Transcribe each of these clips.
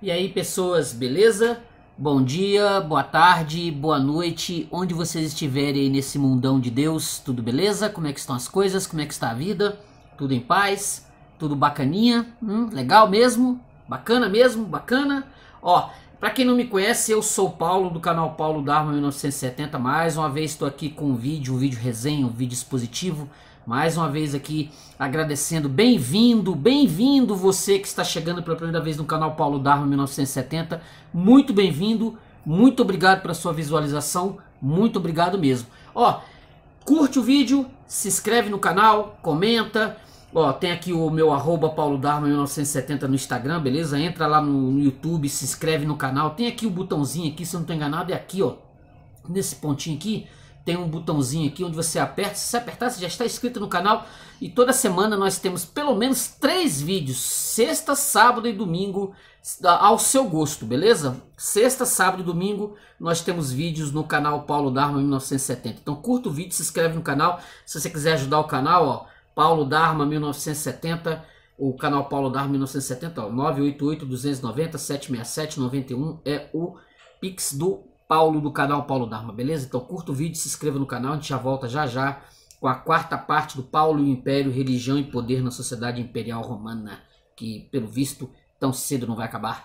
E aí, pessoas, beleza? Bom dia, boa tarde, boa noite, onde vocês estiverem aí nesse mundão de Deus, tudo beleza? Como é que estão as coisas? Como é que está a vida? Tudo em paz? Tudo bacaninha? Legal mesmo? Bacana mesmo? Bacana? Ó, pra quem não me conhece, eu sou o Paulo, do canal Paulo Dharma 1970, mais uma vez estou aqui com um vídeo resenha, um vídeo expositivo, mais uma vez aqui agradecendo, bem-vindo você que está chegando pela primeira vez no canal Paulo Dharma 1970, muito bem-vindo, muito obrigado pela sua visualização, muito obrigado mesmo. Ó, curte o vídeo, se inscreve no canal, comenta, ó, tem aqui o meu arroba Paulo Dharma 1970 no Instagram, beleza? Entra lá no YouTube, se inscreve no canal, tem aqui o botãozinho aqui, se eu não estou enganado, é aqui, ó, nesse pontinho aqui. Tem um botãozinho aqui onde você aperta, se você apertar você já está inscrito no canal e toda semana nós temos pelo menos 3 vídeos, sexta, sábado e domingo, ao seu gosto, beleza? Sexta, sábado e domingo nós temos vídeos no canal Paulo Dharma 1970, então curta o vídeo, se inscreve no canal, se você quiser ajudar o canal, ó, Paulo Dharma 1970, o canal Paulo Dharma 1970, ó, 988-290-767-91 é o Pix do Paulo do canal Paulo Dharma, beleza? Então curta o vídeo, se inscreva no canal, a gente já volta já com a 4ª parte do Paulo e o Império, Religião e Poder na Sociedade Imperial Romana, que pelo visto tão cedo não vai acabar,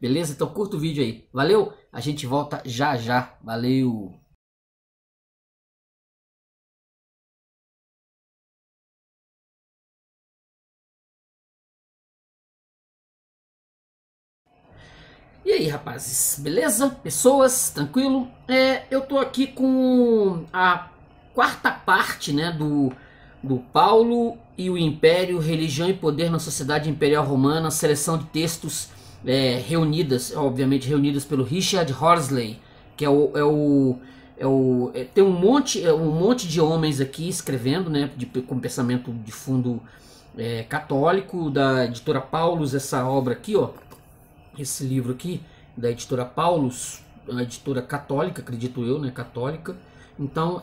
beleza? Então curta o vídeo aí, valeu? A gente volta já, valeu! E aí, rapazes, beleza? Pessoas, tranquilo? Eu tô aqui com a 4ª parte, né, do Paulo e o Império, Religião e Poder na Sociedade Imperial Romana, seleção de textos reunidas pelo Richard Horsley, que tem um monte de homens aqui escrevendo, né, com pensamento de fundo católico, da Editora Paulus, essa obra aqui, ó. Esse livro aqui, da Editora Paulus, uma editora católica, acredito eu, né, católica. Então,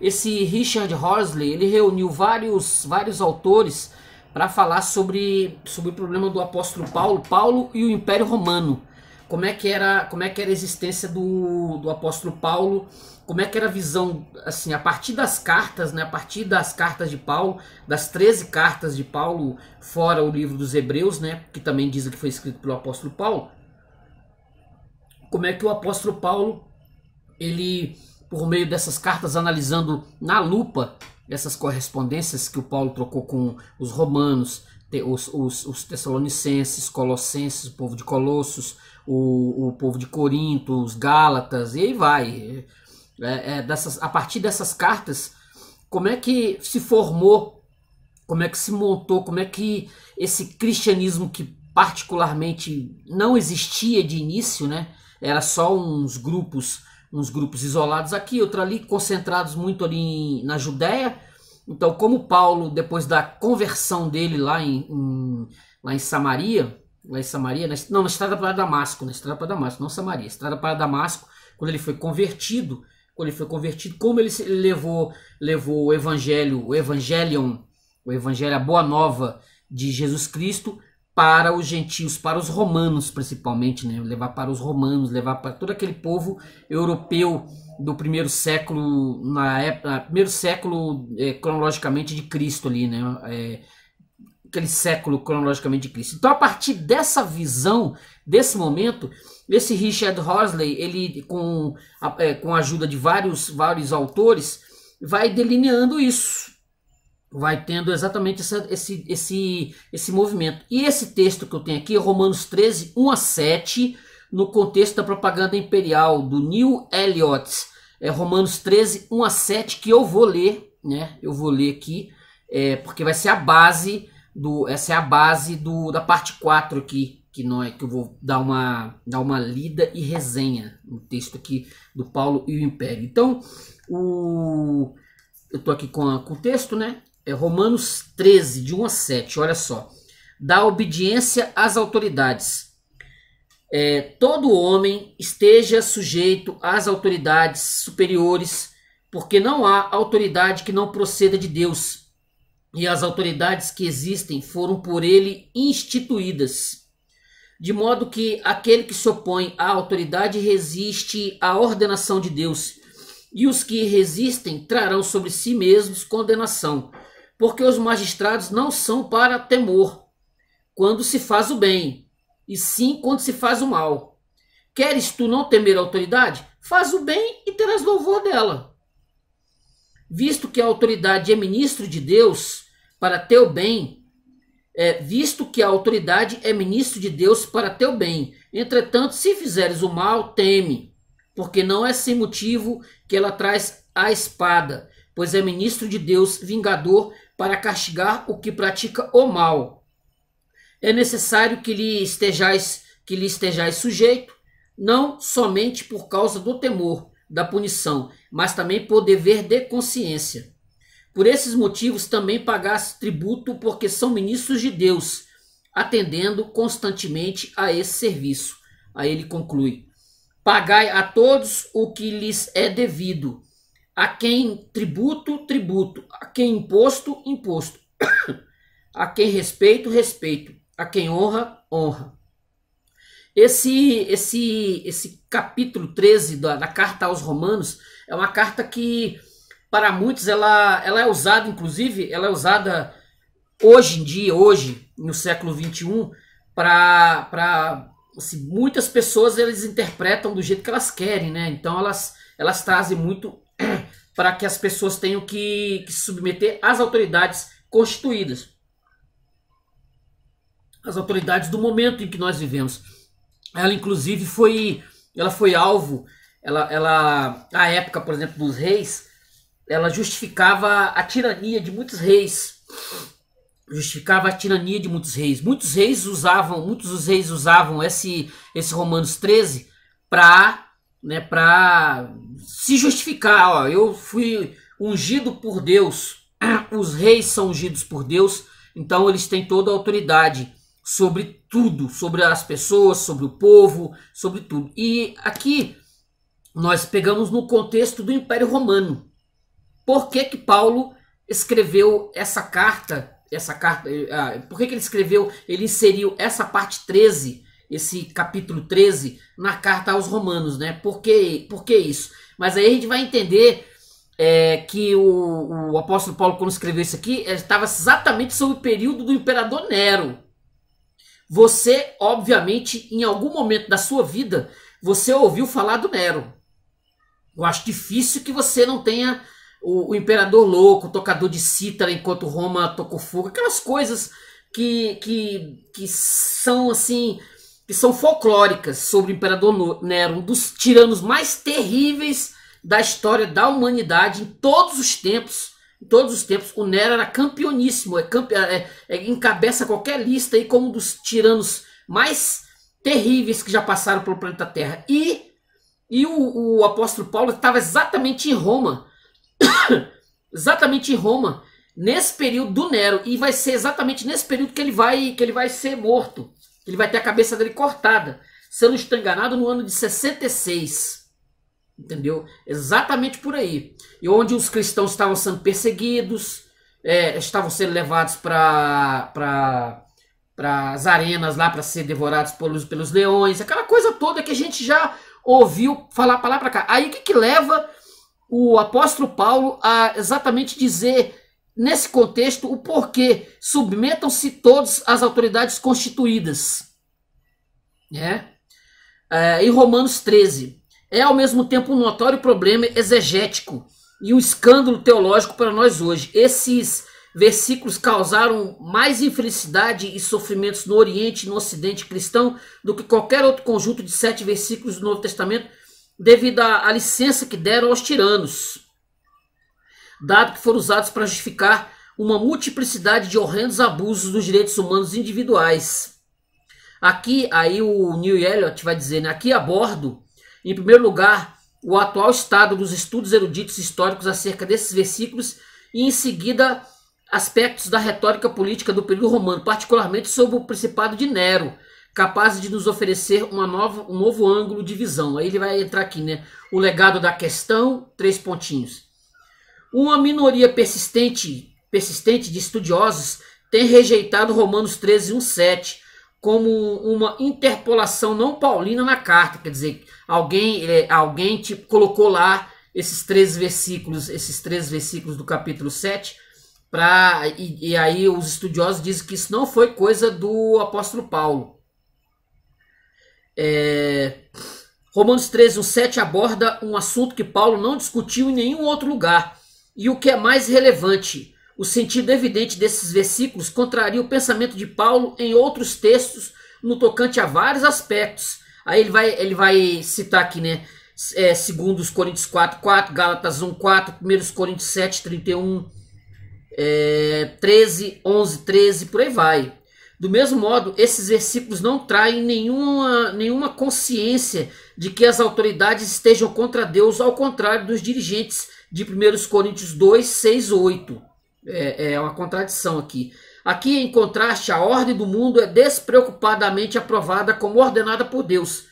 esse Richard Horsley, ele reuniu vários autores para falar sobre o problema do apóstolo Paulo e o Império Romano. Como é que era a existência do apóstolo Paulo, como é que era a visão, assim, a partir das cartas, né, a partir das cartas de Paulo, das 13 cartas de Paulo, fora o livro dos Hebreus, né, que também dizem que foi escrito pelo apóstolo Paulo. Como é que o apóstolo Paulo, ele, por meio dessas cartas, analisando na lupa essas correspondências que o Paulo trocou com os romanos, os tessalonicenses, colossenses, o povo de Colossos, o povo de Corinto, os Gálatas, e aí vai. A partir dessas cartas, como é que se formou, como é que se montou, como é que esse cristianismo que particularmente não existia de início, né? Era só uns grupos isolados aqui, outro ali, concentrados muito ali na Judéia. Então, como Paulo, depois da conversão dele lá em Samaria, não, na estrada para Damasco, estrada para Damasco, quando ele foi convertido, como ele levou o evangelho, a boa nova de Jesus Cristo para os gentios, para os romanos principalmente, né? Levar para os romanos, levar para todo aquele povo europeu do primeiro século, cronologicamente de Cristo ali, né? Aquele século cronologicamente de Cristo. Então, a partir dessa visão, desse momento, esse Richard Horsley, ele com a ajuda de vários autores, vai delineando isso, vai tendo exatamente esse movimento. E esse texto que eu tenho aqui, Romanos 13, 1 a 7, no contexto da propaganda imperial, do Neil Elliott, Romanos 13, 1 a 7, que eu vou ler, né? Eu vou ler aqui, porque vai ser a base, da parte 4 aqui, que eu vou dar uma lida e resenha no texto aqui do Paulo e o Império. Então, eu estou aqui com o texto, né? É Romanos 13, de 1 a 7, olha só. Da obediência às autoridades. Todo homem esteja sujeito às autoridades superiores, porque não há autoridade que não proceda de Deus, e as autoridades que existem foram por ele instituídas. de modo que aquele que se opõe à autoridade resiste à ordenação de Deus, e os que resistem trarão sobre si mesmos condenação, porque os magistrados não são para temor quando se faz o bem, e sim quando se faz o mal. Queres tu não temer a autoridade? Faz o bem e terás louvor dela. Visto que a autoridade é ministro de Deus para teu bem, entretanto, se fizeres o mal, teme, porque não é sem motivo que ela traz a espada, pois é ministro de Deus, vingador, para castigar o que pratica o mal. É necessário que lhe estejais sujeito, não somente por causa do temor da punição, mas também por dever de consciência. Por esses motivos também pagaste tributo, porque são ministros de Deus, atendendo constantemente a esse serviço. Aí ele conclui: pagai a todos o que lhes é devido. A quem tributo, tributo. A quem imposto, imposto. A quem respeito, respeito. A quem honra, honra. Esse capítulo 13 da carta aos Romanos é uma carta que, para muitos, ela é usada, inclusive, ela é usada hoje em dia, hoje, no século XXI, para assim, muitas pessoas eles interpretam do jeito que elas querem, né? Então elas trazem muito para que as pessoas tenham que se submeter às autoridades constituídas, às autoridades do momento em que nós vivemos. Ela, inclusive, foi alvo, à época, por exemplo, dos reis. Ela justificava a tirania de muitos reis. Muitos reis usavam esse Romanos 13 para se justificar. Ó, eu fui ungido por Deus. Os reis são ungidos por Deus. Então eles têm toda a autoridade sobre tudo. Sobre as pessoas, sobre o povo, sobre tudo. E aqui nós pegamos no contexto do Império Romano. Por que que Paulo escreveu ele inseriu essa parte 13, esse capítulo 13, na carta aos Romanos, né? Por que isso? Mas aí a gente vai entender que o apóstolo Paulo, quando escreveu isso aqui, estava exatamente sob o período do imperador Nero. Você, obviamente, em algum momento da sua vida, você ouviu falar do Nero. Eu acho difícil que você não tenha... O imperador louco, o tocador de cítara enquanto Roma tocou fogo, aquelas coisas que são assim, que são folclóricas sobre o imperador Nero, um dos tiranos mais terríveis da história da humanidade em todos os tempos. Em todos os tempos, o Nero era campeoníssimo, encabeça qualquer lista aí como um dos tiranos mais terríveis que já passaram pelo planeta Terra. E o apóstolo Paulo estava exatamente em Roma. Nesse período do Nero, e vai ser exatamente nesse período que ele vai ser morto, que ele vai ter a cabeça dele cortada, se eu não estou enganado, no ano de 66, entendeu? Exatamente por aí, e onde os cristãos estavam sendo perseguidos, estavam sendo levados para as arenas lá para ser devorados pelos leões, aquela coisa toda que a gente já ouviu falar para lá para cá. Aí o que leva o apóstolo Paulo a exatamente dizer, nesse contexto, o porquê. Submetam-se todos às autoridades constituídas. Em Romanos 13. É ao mesmo tempo um notório problema exegético e um escândalo teológico para nós hoje. Esses versículos causaram mais infelicidade e sofrimentos no Oriente e no Ocidente cristão do que qualquer outro conjunto de 7 versículos do Novo Testamento, devido à licença que deram aos tiranos, dado que foram usados para justificar uma multiplicidade de horrendos abusos dos direitos humanos individuais. Aqui, aí o Neil Elliott vai dizer, né? Aqui abordo, em primeiro lugar, o atual estado dos estudos eruditos históricos acerca desses versículos e, em seguida, aspectos da retórica política do período romano, particularmente sobre o principado de Nero, capaz de nos oferecer um novo ângulo de visão. Aí ele vai entrar aqui, né? O legado da questão, 3 pontinhos. Uma minoria persistente de estudiosos tem rejeitado Romanos 13:1-7 como uma interpolação não paulina na carta. Quer dizer, alguém tipo, colocou lá esses três versículos do capítulo 7, e aí os estudiosos dizem que isso não foi coisa do apóstolo Paulo. Romanos 13, 7 aborda um assunto que Paulo não discutiu em nenhum outro lugar. E o que é mais relevante, o sentido evidente desses versículos contraria o pensamento de Paulo em outros textos no tocante a vários aspectos. Aí ele vai citar aqui, né? 2 Coríntios 4, 4, Gálatas 1, 4, 1 Coríntios 7, 31, 13, 11, 13, por aí vai. Do mesmo modo, esses versículos não traem nenhuma consciência de que as autoridades estejam contra Deus, ao contrário dos dirigentes de 1 Coríntios 2, 6, 8. É uma contradição aqui. Aqui, em contraste, a ordem do mundo é despreocupadamente aprovada como ordenada por Deus.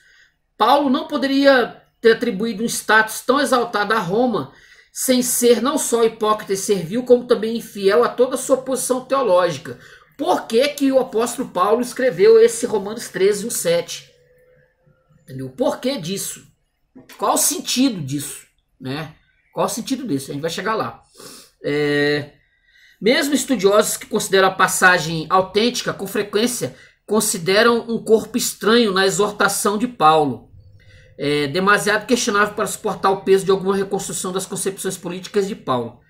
Paulo não poderia ter atribuído um status tão exaltado a Roma, sem ser não só hipócrita e servil, como também infiel a toda a sua posição teológica. Por que que o apóstolo Paulo escreveu esse Romanos 13, 1:7? Entendeu? O porquê disso? Qual o sentido disso? Né? Qual o sentido disso? A gente vai chegar lá. Mesmo estudiosos que consideram a passagem autêntica, com frequência consideram um corpo estranho na exortação de Paulo. Demasiado questionável para suportar o peso de alguma reconstrução das concepções políticas de Paulo.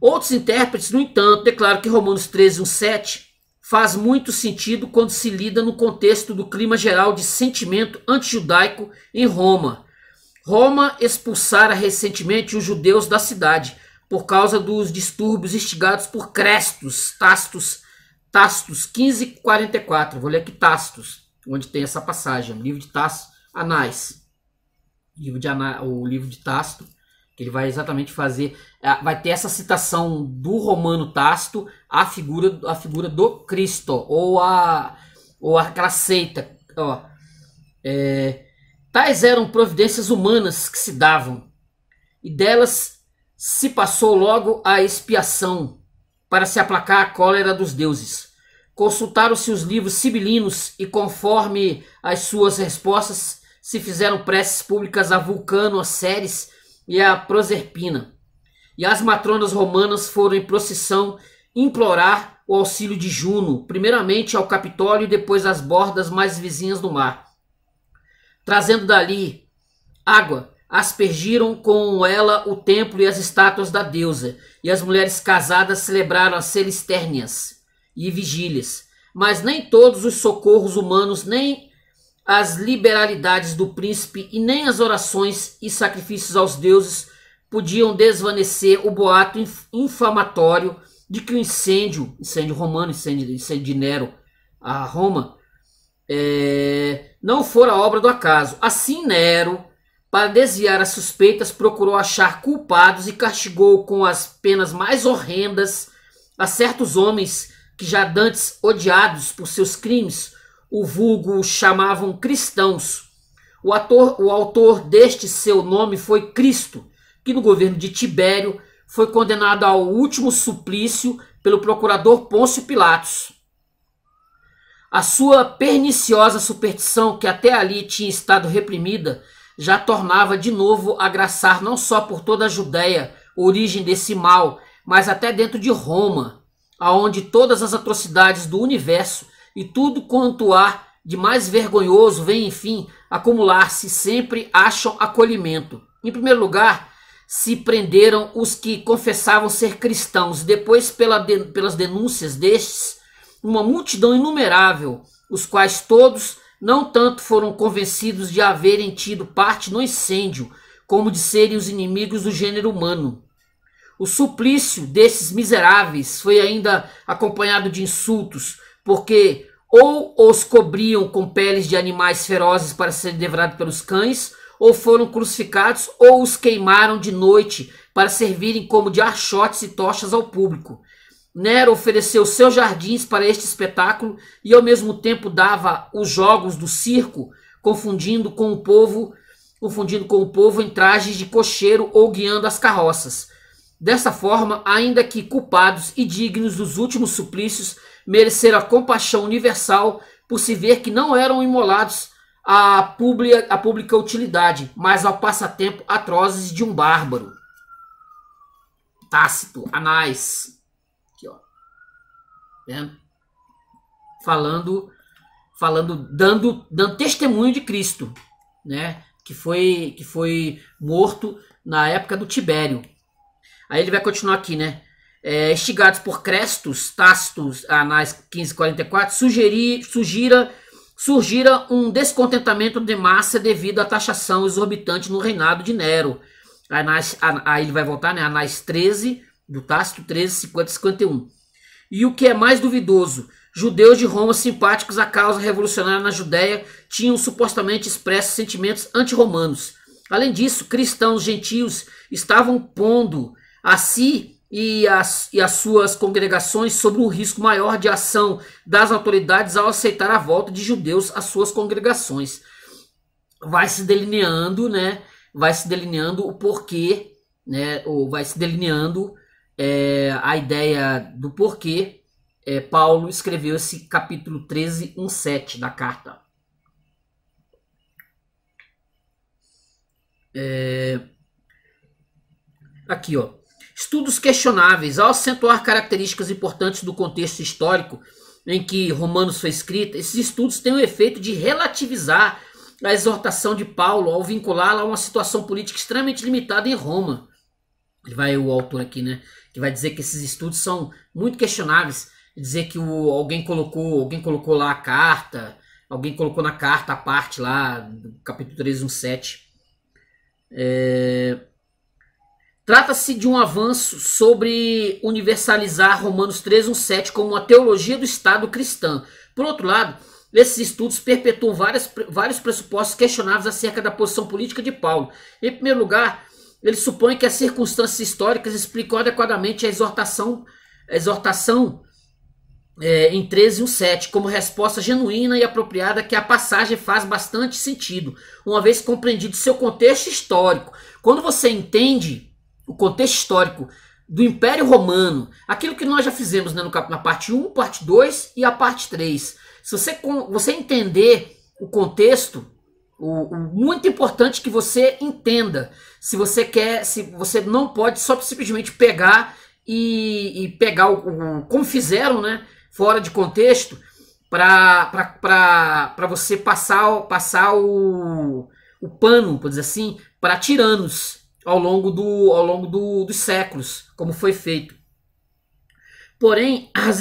Outros intérpretes, no entanto, declaram que Romanos 13, 1:7 faz muito sentido quando se lida no contexto do clima geral de sentimento antijudaico em Roma. Roma expulsara recentemente os judeus da cidade por causa dos distúrbios instigados por Crestos, Tácitos 15:44. Vou ler aqui Tácitos, onde tem essa passagem, o livro de Tácito, Anais. O livro de Tácito. Ele vai exatamente fazer, vai ter essa citação do Romano Tácito a figura do Cristo, ou aquela seita. Tais eram providências humanas que se davam, e delas se passou logo a expiação, para se aplacar a cólera dos deuses. Consultaram-se os livros sibilinos, e conforme as suas respostas, se fizeram preces públicas a Vulcano, a Ceres e a Proserpina, e as matronas romanas foram em procissão implorar o auxílio de Juno, primeiramente ao Capitólio e depois às bordas mais vizinhas do mar. Trazendo dali água, aspergiram com ela o templo e as estátuas da deusa, e as mulheres casadas celebraram as celistérnias e vigílias, mas nem todos os socorros humanos, nem as liberalidades do príncipe e nem as orações e sacrifícios aos deuses podiam desvanecer o boato infamatório de que o incêndio romano, incêndio de Nero a Roma, não fora obra do acaso. Assim Nero, para desviar as suspeitas, procurou achar culpados e castigou com as penas mais horrendas a certos homens que já dantes odiados por seus crimes, o vulgo chamavam cristãos. O autor deste seu nome foi Cristo, que no governo de Tibério foi condenado ao último suplício pelo procurador Pôncio Pilatos. A sua perniciosa superstição, que até ali tinha estado reprimida, já tornava de novo a graçar não só por toda a Judéia, origem desse mal, mas até dentro de Roma, aonde todas as atrocidades do universo e tudo quanto há de mais vergonhoso vem, enfim, acumular-se, sempre acham acolhimento. Em primeiro lugar, se prenderam os que confessavam ser cristãos, depois, pelas denúncias destes, uma multidão inumerável, os quais todos não tanto foram convencidos de haverem tido parte no incêndio, como de serem os inimigos do gênero humano. O suplício desses miseráveis foi ainda acompanhado de insultos, porque ou os cobriam com peles de animais ferozes para serem devorados pelos cães, ou foram crucificados, ou os queimaram de noite para servirem como de archotes e tochas ao público. Nero ofereceu seus jardins para este espetáculo e ao mesmo tempo dava os jogos do circo, confundindo com o povo em trajes de cocheiro ou guiando as carroças. Dessa forma, ainda que culpados e dignos dos últimos suplícios, mereceram a compaixão universal por se ver que não eram imolados à pública utilidade, mas ao passatempo atrozes de um bárbaro. Tácito, Anais, aqui, ó, né? dando testemunho de Cristo, né? Que foi morto na época do Tibério. Aí ele vai continuar aqui, né? Instigados por Crestos, Tácito, Anais 1544, surgira um descontentamento de massa devido à taxação exorbitante no reinado de Nero. Aí ele vai voltar, né? Anais 13, do Tácito, 13, 50, 51. E o que é mais duvidoso, judeus de Roma simpáticos à causa revolucionária na Judéia tinham supostamente expressos sentimentos antirromanos. Além disso, cristãos gentios estavam pondo a si e as suas congregações sobre um risco maior de ação das autoridades ao aceitar a volta de judeus às suas congregações. Vai se delineando, né? Vai se delineando o porquê, né? Ou vai se delineando a ideia do porquê Paulo escreveu esse capítulo 13, 1,7 da carta. Aqui, ó. Estudos questionáveis, ao acentuar características importantes do contexto histórico em que Romanos foi escrita, esses estudos têm o efeito de relativizar a exortação de Paulo ao vinculá-la a uma situação política extremamente limitada em Roma. Ele vai, o autor aqui, né, que vai dizer que esses estudos são muito questionáveis, dizer que alguém colocou lá a carta, alguém colocou na carta a parte lá, do capítulo 3, 1,7. Trata-se de um avanço sobre universalizar Romanos 3:1,7 como uma teologia do Estado cristã. Por outro lado, esses estudos perpetuam vários pressupostos questionáveis acerca da posição política de Paulo. Em primeiro lugar, ele supõe que as circunstâncias históricas explicam adequadamente a exortação em 13:1,7 como resposta genuína e apropriada que a passagem faz bastante sentido, uma vez compreendido seu contexto histórico. Quando você entende o contexto histórico do Império Romano, aquilo que nós já fizemos, né, na parte 1, parte 2 e a parte 3. Se você entender o contexto, muito importante que você entenda. Se você não pode só simplesmente pegar e pegar como fizeram, né, fora de contexto, para você passar o pano, por dizer assim, para tiranos ao longo dos séculos, como foi feito. Porém, as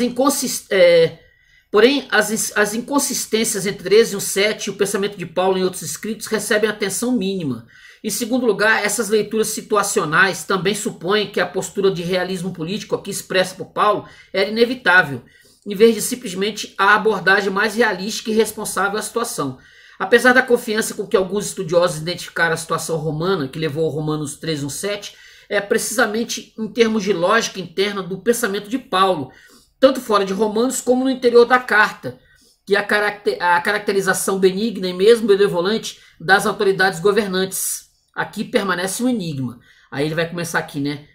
inconsistências entre 13:1,7 e o pensamento de Paulo em outros escritos recebem atenção mínima. Em segundo lugar, essas leituras situacionais também supõem que a postura de realismo político aqui expressa por Paulo era inevitável, em vez de simplesmente a abordagem mais realística e responsável à situação. Apesar da confiança com que alguns estudiosos identificaram a situação romana, que levou ao Romanos 3:1,7, é precisamente em termos de lógica interna do pensamento de Paulo, tanto fora de Romanos como no interior da carta, que a caracterização benigna e mesmo benevolente das autoridades governantes. Aqui permanece um enigma. Aí ele vai começar aqui, né?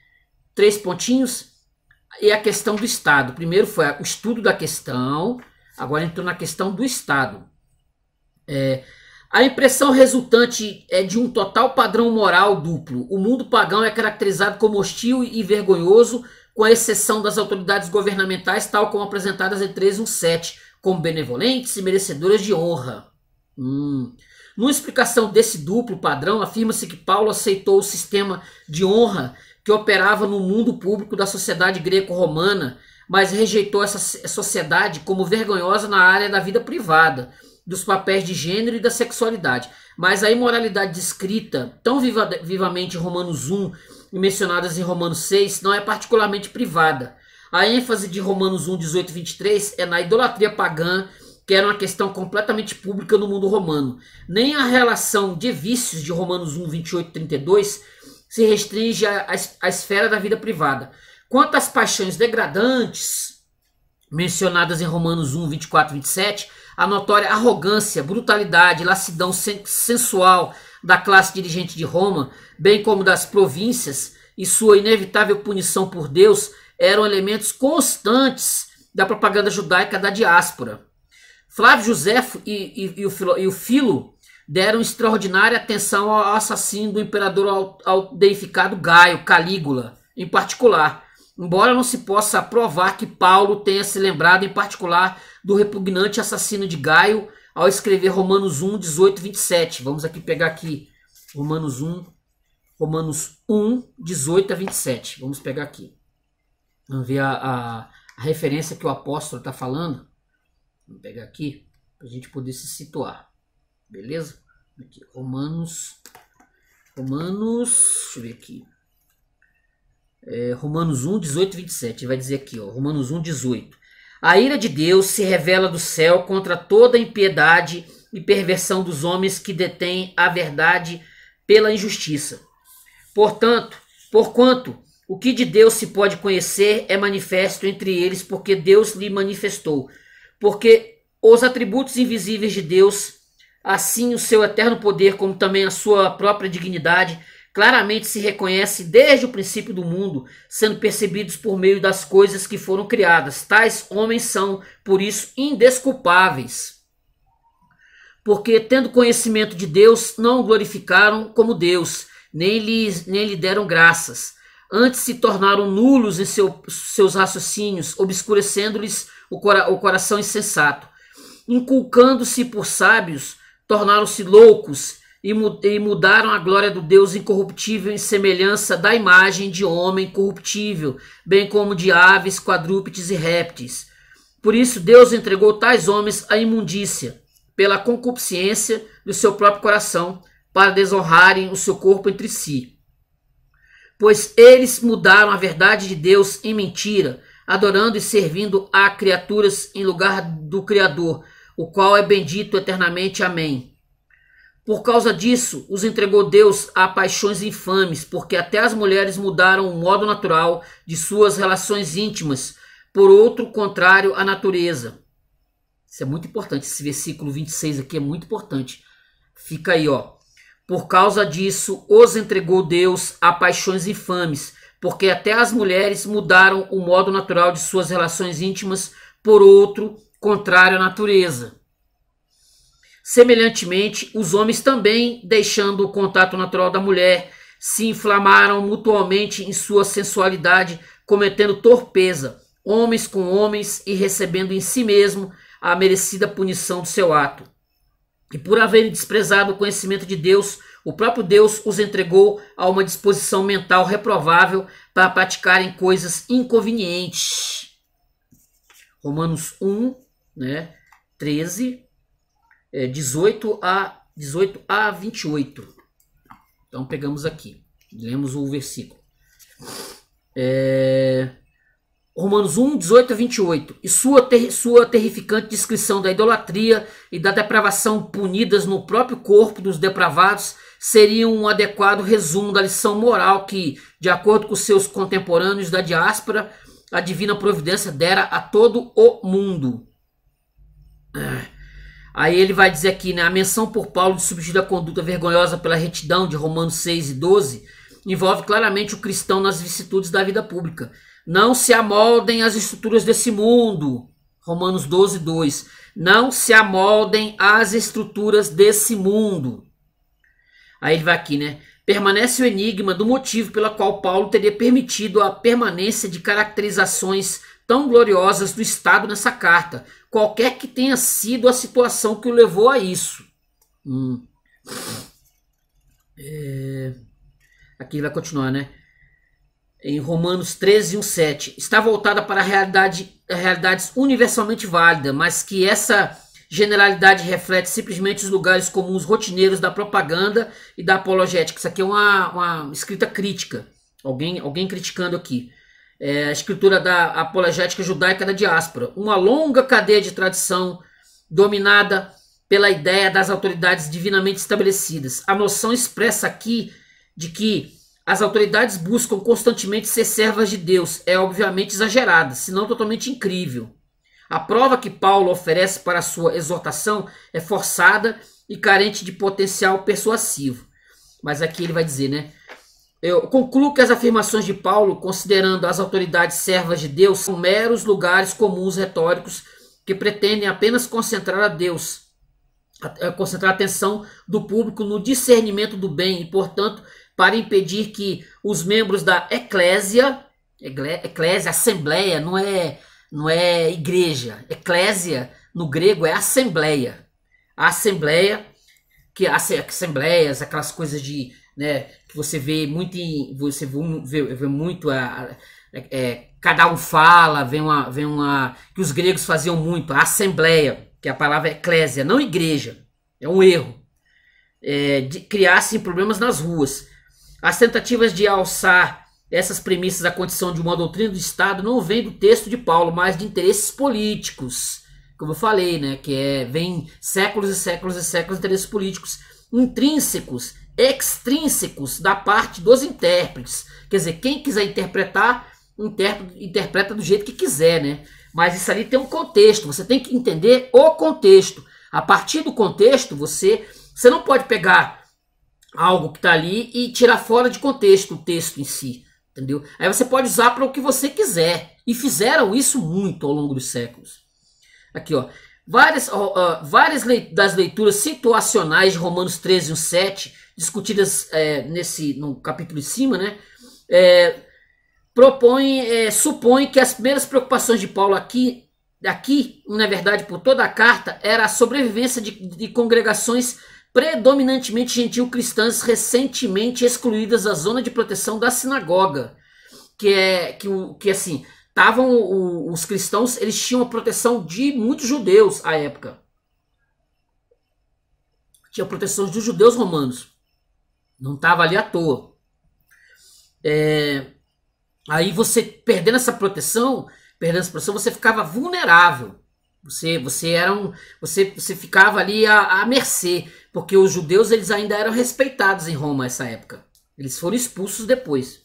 3 pontinhos e a questão do Estado. Primeiro foi o estudo da questão, agora entrou na questão do Estado. A impressão resultante é de um total padrão moral duplo. O mundo pagão é caracterizado como hostil e vergonhoso, com a exceção das autoridades governamentais, tal como apresentadas em 3:1,7, como benevolentes e merecedoras de honra. Numa explicação desse duplo padrão, afirma-se que Paulo aceitou o sistema de honra que operava no mundo público da sociedade greco-romana, mas rejeitou essa sociedade como vergonhosa na área da vida privada, dos papéis de gênero e da sexualidade. Mas a imoralidade descrita tão vivamente em Romanos 1 e mencionadas em Romanos 6 não é particularmente privada. A ênfase de Romanos 1, 18 e 23 é na idolatria pagã, que era uma questão completamente pública no mundo romano. Nem a relação de vícios de Romanos 1, 28 e 32 se restringe à esfera da vida privada. Quanto às paixões degradantes mencionadas em Romanos 1, 24 e 27, a notória arrogância, brutalidade, lassidão sensual da classe dirigente de Roma, bem como das províncias, e sua inevitável punição por Deus, eram elementos constantes da propaganda judaica da diáspora. Flávio Josefo e o Filo deram extraordinária atenção ao assassino do imperador deificado Gaio, Calígula, em particular, embora não se possa provar que Paulo tenha se lembrado em particular do repugnante assassino de Gaio ao escrever Romanos 1, 18, 27. Vamos aqui pegar aqui Romanos 1, 18 a 27. Vamos pegar aqui. Vamos ver a referência que o apóstolo está falando. Vamos pegar aqui para a gente poder se situar. Beleza? Aqui, Romanos, deixa eu ver aqui. Romanos 1, 18 e 27. Vai dizer aqui, ó, Romanos 1, 18. A ira de Deus se revela do céu contra toda a impiedade e perversão dos homens que detêm a verdade pela injustiça. Porquanto, o que de Deus se pode conhecer é manifesto entre eles, porque Deus lhe manifestou. Porque os atributos invisíveis de Deus, assim o seu eterno poder, como também a sua própria dignidade, claramente se reconhece desde o princípio do mundo, sendo percebidos por meio das coisas que foram criadas. Tais homens são, por isso, indesculpáveis. Porque, tendo conhecimento de Deus, não o glorificaram como Deus, nem lhe deram graças. Antes se tornaram nulos em seus raciocínios, obscurecendo-lhes o coração insensato. Inculcando-se por sábios, tornaram-se loucos, e mudaram a glória do Deus incorruptível em semelhança da imagem de homem corruptível, bem como de aves, quadrúpedes e répteis. Por isso Deus entregou tais homens à imundícia, pela concupiscência do seu próprio coração, para desonrarem o seu corpo entre si. Pois eles mudaram a verdade de Deus em mentira, adorando e servindo a criaturas em lugar do Criador, o qual é bendito eternamente. Amém. Por causa disso, os entregou Deus a paixões infames, porque até as mulheres mudaram o modo natural de suas relações íntimas, por outro contrário à natureza. Isso é muito importante, esse versículo 26 aqui é muito importante. Fica aí, ó. Por causa disso, os entregou Deus a paixões infames, porque até as mulheres mudaram o modo natural de suas relações íntimas, por outro contrário à natureza. Semelhantemente, os homens também, deixando o contato natural da mulher, se inflamaram mutuamente em sua sensualidade, cometendo torpeza, homens com homens, e recebendo em si mesmo a merecida punição do seu ato. E por haverem desprezado o conhecimento de Deus, o próprio Deus os entregou a uma disposição mental reprovável para praticarem coisas inconvenientes. Romanos 1, 13... 18 a 28. Então pegamos aqui. Lemos o versículo. Romanos 1, 18 a 28. E sua terrificante descrição da idolatria e da depravação punidas no próprio corpo dos depravados seria um adequado resumo da lição moral que, de acordo com seus contemporâneos da diáspora, a divina providência dera a todo o mundo. Aí ele vai dizer aqui, né, a menção por Paulo de substituir a conduta vergonhosa pela retidão de Romanos 6 e 12 envolve claramente o cristão nas vicissitudes da vida pública. Não se amoldem às estruturas desse mundo. Romanos 12, 2. Não se amoldem às estruturas desse mundo. Aí ele vai aqui, né? Permanece o enigma do motivo pela qual Paulo teria permitido a permanência de caracterizações tão gloriosas do Estado nessa carta, qualquer que tenha sido a situação que o levou a isso. Aqui vai continuar, né? Em Romanos 13, 1,7. Está voltada para realidades universalmente válidas, mas que essa generalidade reflete simplesmente os lugares comuns rotineiros da propaganda e da apologética. Isso aqui é uma escrita crítica. Alguém criticando aqui. A escritura da apologética judaica da diáspora, uma longa cadeia de tradição dominada pela ideia das autoridades divinamente estabelecidas. A noção expressa aqui de que as autoridades buscam constantemente ser servas de Deus é obviamente exagerada, se não totalmente incrível. A prova que Paulo oferece para a sua exortação é forçada e carente de potencial persuasivo. Mas aqui ele vai dizer, né? Eu concluo que as afirmações de Paulo, considerando as autoridades servas de Deus, são meros lugares comuns retóricos que pretendem apenas concentrar a Deus, concentrar a atenção do público no discernimento do bem e, portanto, para impedir que os membros da eclésia, assembleia, não é igreja. Eclésia no grego é assembleia. A assembleia, que assembleias, aquelas coisas de, né, que você vê muito, cada um fala, que os gregos faziam muito, a assembleia, que a palavra é eclésia, não igreja, é um erro. Criassem problemas nas ruas. As tentativas de alçar essas premissas da condição de uma doutrina do Estado não vêm do texto de Paulo, mas de interesses políticos. Como eu falei, né, que vem séculos e séculos e séculos de interesses políticos intrínsecos, extrínsecos da parte dos intérpretes. Quer dizer, quem quiser interpretar, interpreta do jeito que quiser, né? Mas isso ali tem um contexto, você tem que entender o contexto. A partir do contexto, você não pode pegar algo que está ali e tirar fora de contexto o texto em si, entendeu? Aí você pode usar para o que você quiser. E fizeram isso muito ao longo dos séculos. Aqui, ó. Várias das leituras situacionais de Romanos 13, 1,7, discutidas no capítulo de cima, né? Supõe que as primeiras preocupações de Paulo aqui, na verdade, por toda a carta, era a sobrevivência de congregações predominantemente gentil-cristãs recentemente excluídas da zona de proteção da sinagoga, que estavam os cristãos, eles tinham a proteção de muitos judeus à época. Tinha a proteção dos judeus romanos. Não estava ali à toa. Aí você, perdendo essa proteção, você ficava vulnerável. Você ficava ali à mercê, porque os judeus eles ainda eram respeitados em Roma nessa época. Eles foram expulsos depois.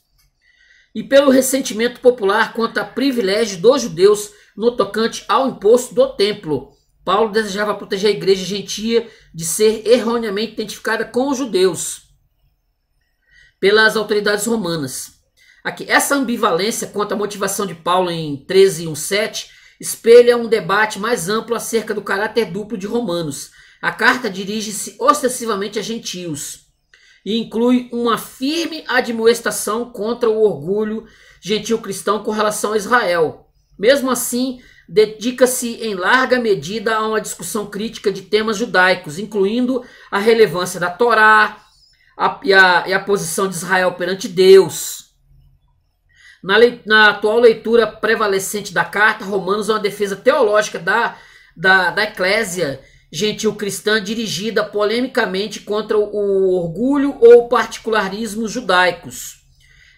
E pelo ressentimento popular quanto a privilégio dos judeus no tocante ao imposto do templo. Paulo desejava proteger a igreja gentia de ser erroneamente identificada com os judeus pelas autoridades romanas. Aqui, essa ambivalência quanto à motivação de Paulo em 13:1-7 espelha um debate mais amplo acerca do caráter duplo de Romanos. A carta dirige-se ostensivamente a gentios e inclui uma firme admoestação contra o orgulho gentil-cristão com relação a Israel. Mesmo assim, dedica-se em larga medida a uma discussão crítica de temas judaicos, incluindo a relevância da Torá e a posição de Israel perante Deus. Na atual leitura prevalecente da carta, Romanos é uma defesa teológica da eclésia gentil-cristã dirigida polemicamente contra o orgulho ou particularismo judaicos.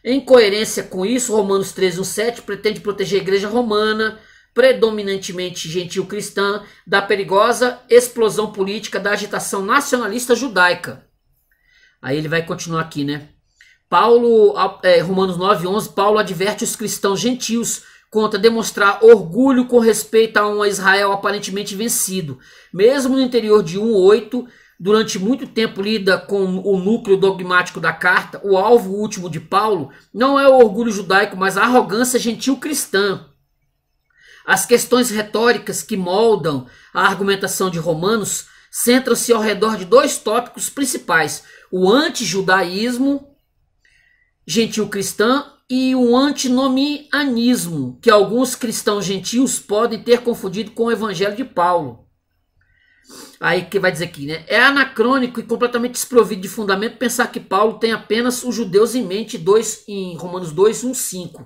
Em coerência com isso, Romanos 13:1-7 pretende proteger a igreja romana, predominantemente gentil-cristã, da perigosa explosão política da agitação nacionalista judaica. Aí ele vai continuar aqui, né? Romanos 9:11, Paulo adverte os cristãos gentios contra demonstrar orgulho com respeito a um Israel aparentemente vencido. Mesmo no interior de 1:8, durante muito tempo lida com o núcleo dogmático da carta, o alvo último de Paulo não é o orgulho judaico, mas a arrogância gentil-cristã. As questões retóricas que moldam a argumentação de Romanos centram-se ao redor de dois tópicos principais, o antijudaísmo gentil-cristã e o antinomianismo, que alguns cristãos gentios podem ter confundido com o evangelho de Paulo. Aí que vai dizer aqui, né? É anacrônico e completamente desprovido de fundamento pensar que Paulo tem apenas os judeus em mente em Romanos 2:1-5.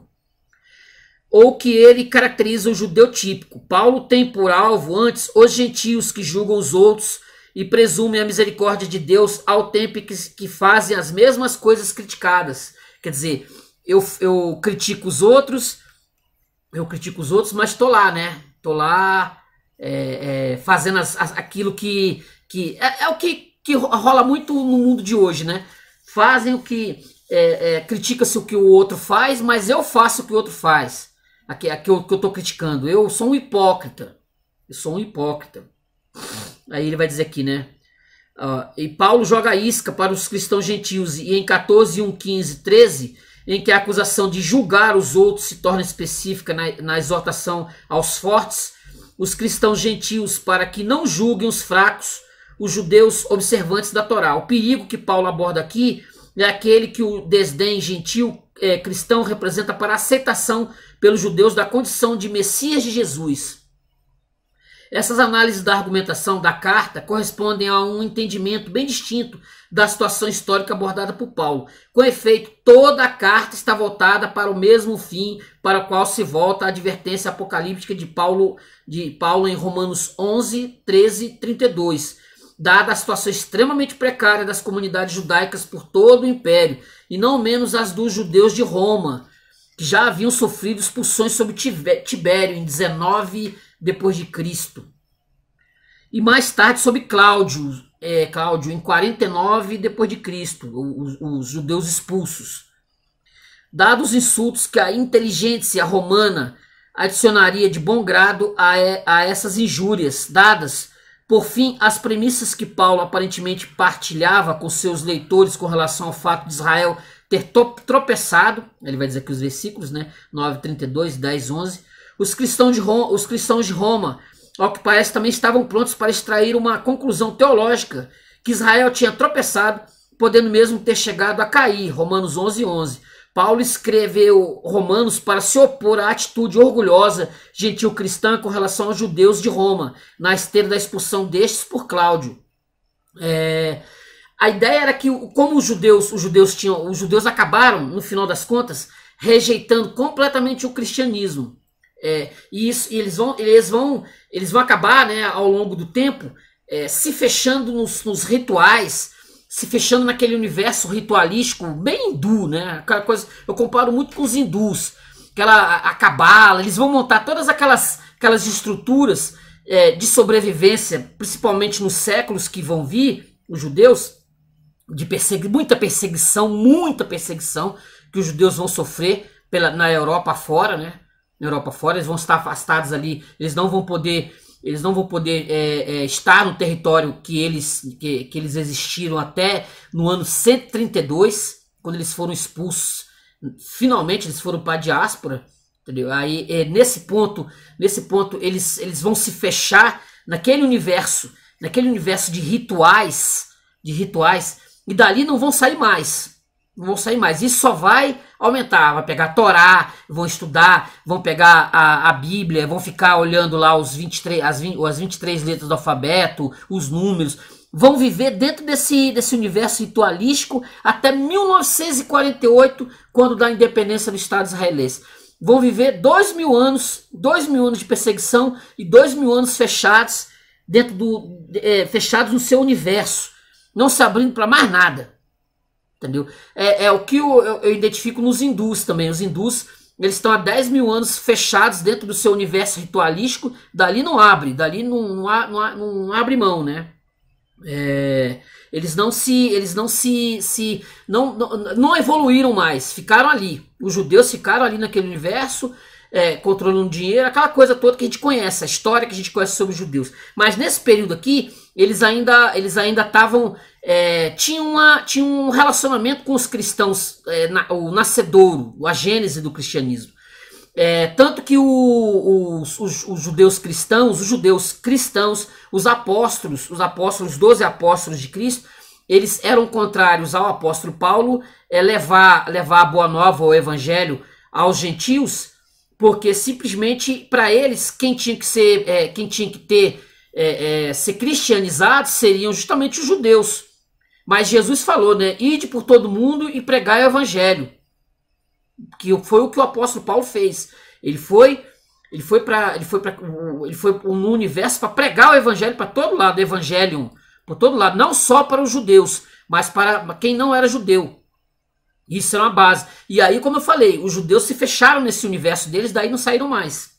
Ou que ele caracteriza o judeu típico. Paulo tem por alvo antes os gentios que julgam os outros e presumem a misericórdia de Deus ao tempo que fazem as mesmas coisas criticadas. Quer dizer, eu critico os outros, mas estou lá, né? Estou lá fazendo aquilo que é o que rola muito no mundo de hoje, né? Fazem o que... critica-se o que o outro faz, mas eu faço o que o outro faz. Que eu estou criticando. Eu sou um hipócrita. Aí ele vai dizer aqui, né? E Paulo joga isca para os cristãos gentios. E em 14:1-13... em que a acusação de julgar os outros se torna específica na exortação aos fortes, os cristãos gentios para que não julguem os fracos, os judeus observantes da Torá. O perigo que Paulo aborda aqui é aquele que o desdém gentil cristão representa para a aceitação pelos judeus da condição de Messias de Jesus. Essas análises da argumentação da carta correspondem a um entendimento bem distinto da situação histórica abordada por Paulo. Com efeito, toda a carta está voltada para o mesmo fim para o qual se volta a advertência apocalíptica de Paulo em Romanos 11, 13 e 32, dada a situação extremamente precária das comunidades judaicas por todo o império, e não menos as dos judeus de Roma, que já haviam sofrido expulsões sob Tibério em 19 depois de Cristo, e mais tarde sob Cláudio em 49 depois de Cristo, os judeus expulsos. Dados os insultos que a inteligência romana adicionaria de bom grado a essas injúrias, dadas, por fim, as premissas que Paulo aparentemente partilhava com seus leitores com relação ao fato de Israel ter tropeçado, ele vai dizer aqui os versículos, né, 9, 32, 10, 11, os cristãos de Roma, ao que parece, também estavam prontos para extrair uma conclusão teológica que Israel tinha tropeçado, podendo mesmo ter chegado a cair. Romanos 11, 11. Paulo escreveu Romanos para se opor à atitude orgulhosa gentil cristã com relação aos judeus de Roma, na esteira da expulsão destes por Cláudio. A ideia era que, como os judeus acabaram, no final das contas, rejeitando completamente o cristianismo. E eles vão acabar, né, ao longo do tempo, se fechando nos rituais, se fechando naquele universo ritualístico bem hindu, né? Aquela coisa, eu comparo muito com os hindus, a cabala, eles vão montar todas aquelas estruturas de sobrevivência, principalmente nos séculos que vão vir, os judeus, de muita perseguição que os judeus vão sofrer na Europa fora, né? Na Europa fora, eles vão estar afastados ali, eles não vão poder estar no território que eles existiram até no ano 132, quando eles foram expulsos. Finalmente eles foram para a diáspora, entendeu? Aí, nesse ponto eles vão se fechar naquele universo de rituais, e dali não vão sair mais. Isso só vai aumentar, vai pegar a Torá, vão estudar, vão pegar a Bíblia, vão ficar olhando lá as 23 letras do alfabeto, os números, vão viver dentro desse universo ritualístico até 1948, quando dá a independência do Estado israelense. Vão viver 2.000 anos de perseguição e 2.000 anos fechados no seu universo, não se abrindo para mais nada. Entendeu? É o que eu identifico nos hindus também. Os hindus, eles estão há 10.000 anos fechados dentro do seu universo ritualístico, dali não abre, dali não abre mão, né? Eles não evoluíram mais, ficaram ali. Os judeus ficaram ali naquele universo, controlando dinheiro, aquela coisa toda que a gente conhece, a história que a gente conhece sobre os judeus. Mas nesse período aqui, eles ainda estavam, tinha um relacionamento com os cristãos, o nascedouro, a gênese do cristianismo. Tanto que os judeus cristãos, os 12 apóstolos de Cristo, eles eram contrários ao apóstolo Paulo levar a boa nova, o evangelho, aos gentios, porque simplesmente para eles quem tinha que ser cristianizados seriam justamente os judeus. Mas Jesus falou, né? Ide por todo mundo e pregai o evangelho. Que foi o que o apóstolo Paulo fez. Ele foi no universo para pregar o evangelho para todo lado, evangelium, por todo lado, não só para os judeus, mas para quem não era judeu. Isso era uma base. E aí, como eu falei, os judeus se fecharam nesse universo deles, daí não saíram mais.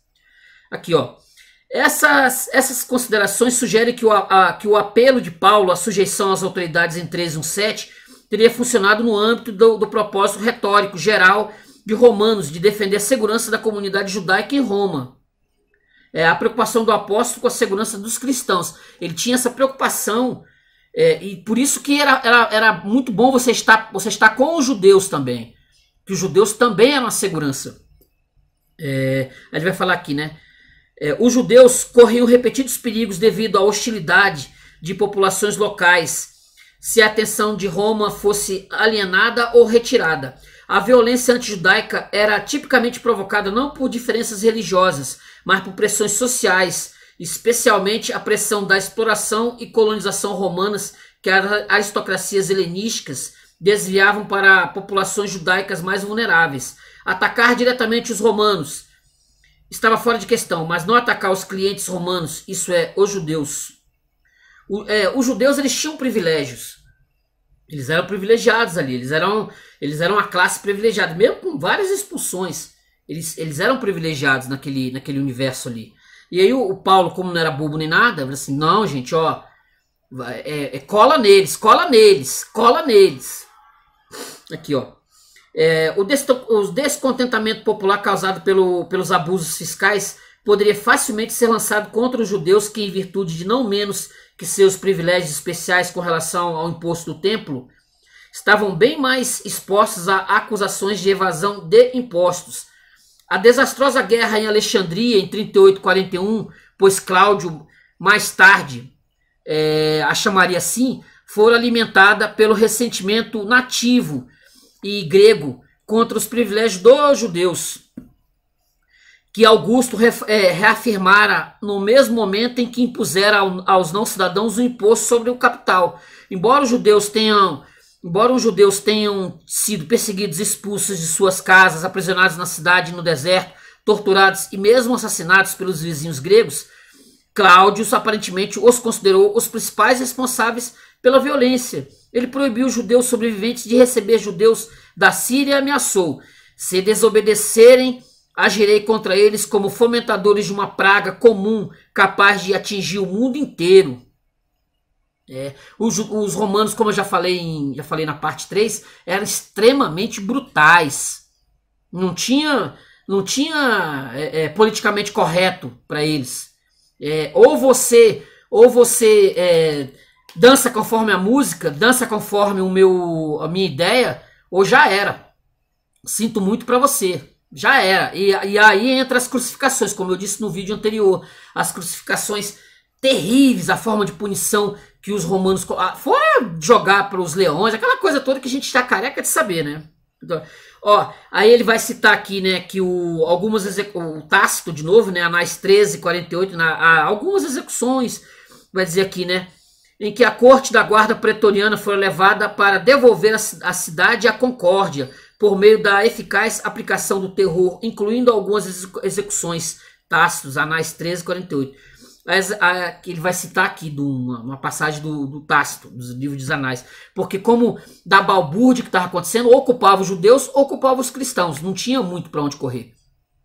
Aqui, ó. Essas considerações sugerem que o apelo de Paulo à sujeição às autoridades em 3:1-7 teria funcionado no âmbito do propósito retórico geral de Romanos, de defender a segurança da comunidade judaica em Roma. A preocupação do apóstolo com a segurança dos cristãos. Ele tinha essa preocupação, e por isso que era muito bom você estar com os judeus também, que os judeus também eram a segurança. A gente vai falar aqui, né? Os judeus corriam repetidos perigos devido à hostilidade de populações locais, se a atenção de Roma fosse alienada ou retirada. A violência antijudaica era tipicamente provocada não por diferenças religiosas, mas por pressões sociais, especialmente a pressão da exploração e colonização romanas que as aristocracias helenísticas desviavam para populações judaicas mais vulneráveis. Atacar diretamente os romanos estava fora de questão, mas não atacar os clientes romanos, isso é, os judeus. Os judeus, eles tinham privilégios, eles eram privilegiados ali, eles eram uma classe privilegiada, mesmo com várias expulsões, eles eram privilegiados naquele universo ali. E aí o Paulo, como não era bobo nem nada, falou assim, não gente, ó, cola neles, aqui ó, o descontentamento popular causado pelos abusos fiscais poderia facilmente ser lançado contra os judeus que, em virtude de não menos que seus privilégios especiais com relação ao imposto do templo, estavam bem mais expostos a acusações de evasão de impostos. A desastrosa guerra em Alexandria, em 38-41, pois Cláudio, mais tarde, a chamaria assim, foi alimentada pelo ressentimento nativo e grego contra os privilégios dos judeus, que Augusto reafirmara no mesmo momento em que impusera aos não cidadãos um imposto sobre o capital. Embora os judeus tenham sido perseguidos, expulsos de suas casas, aprisionados na cidade e no deserto, torturados e mesmo assassinados pelos vizinhos gregos, Cláudio aparentemente os considerou os principais responsáveis pela violência. Ele proibiu os judeus sobreviventes de receber judeus da Síria e ameaçou, se desobedecerem, agirei contra eles como fomentadores de uma praga comum capaz de atingir o mundo inteiro. Os romanos, como eu já falei na parte 3, eram extremamente brutais. Não tinha politicamente correto para eles. Ou você dança conforme a música, dança conforme a minha ideia, ou já era. Sinto muito para você. Já era. E aí entra as crucificações, como eu disse no vídeo anterior. As crucificações terríveis, a forma de punição que os romanos... Fora jogar para os leões, aquela coisa toda que a gente está careca de saber, né? Então, ó, aí ele vai citar aqui, né, que o Tácito, de novo, né, Anais 13, 48, algumas execuções, vai dizer aqui, né, em que a corte da guarda pretoriana foi levada para devolver a cidade à concórdia, por meio da eficaz aplicação do terror, incluindo algumas execuções. Tácito, Anais 13, 48. Ele vai citar aqui uma passagem do Tácito, dos livros dos Anais. Porque como da balbúrdia que estava acontecendo, ocupava os judeus, ocupava os cristãos. Não tinha muito para onde correr.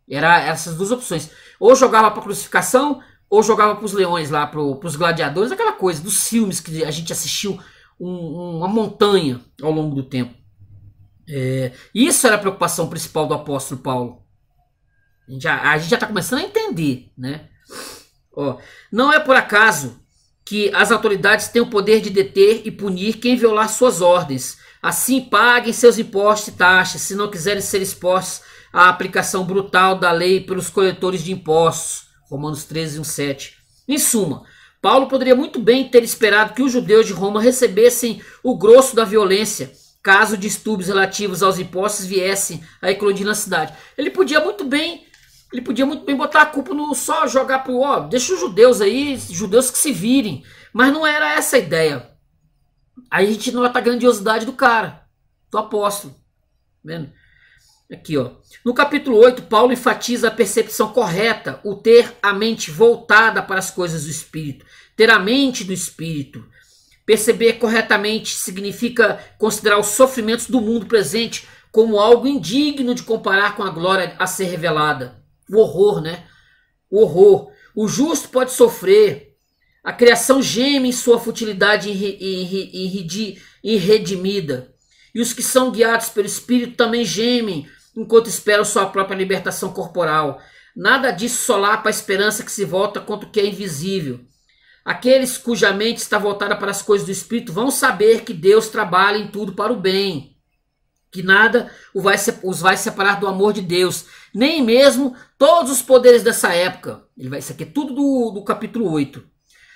Era essas duas opções. Ou jogava para a crucificação, ou jogava para os leões, lá para os gladiadores. Aquela coisa dos filmes que a gente assistiu uma montanha ao longo do tempo. Isso era a preocupação principal do apóstolo Paulo. A gente já está começando a entender, né? Ó, não é por acaso que as autoridades têm o poder de deter e punir quem violar suas ordens. Assim, paguem seus impostos e taxas, se não quiserem ser expostos à aplicação brutal da lei pelos coletores de impostos. Romanos 13, 1,7. Em suma, Paulo poderia muito bem ter esperado que os judeus de Roma recebessem o grosso da violência, caso distúrbios relativos aos impostos viessem a eclodir na cidade. Ele podia muito bem botar a culpa no só jogar pro ó, deixa os judeus aí, judeus que se virem. Mas não era essa a ideia. Aí a gente nota a grandiosidade do cara, do apóstolo. Tá vendo? Aqui, ó. No capítulo 8, Paulo enfatiza a percepção correta, o ter a mente voltada para as coisas do espírito, ter a mente do espírito. Perceber corretamente significa considerar os sofrimentos do mundo presente como algo indigno de comparar com a glória a ser revelada. O horror, né? O horror. O justo pode sofrer. A criação geme em sua futilidade irredimida. E os que são guiados pelo Espírito também gemem enquanto esperam sua própria libertação corporal. Nada disso solapa a esperança que se volta contra o que é invisível. Aqueles cuja mente está voltada para as coisas do Espírito vão saber que Deus trabalha em tudo para o bem. que nada os vai separar do amor de Deus, nem mesmo todos os poderes dessa época. Ele vai, isso aqui é tudo do capítulo 8.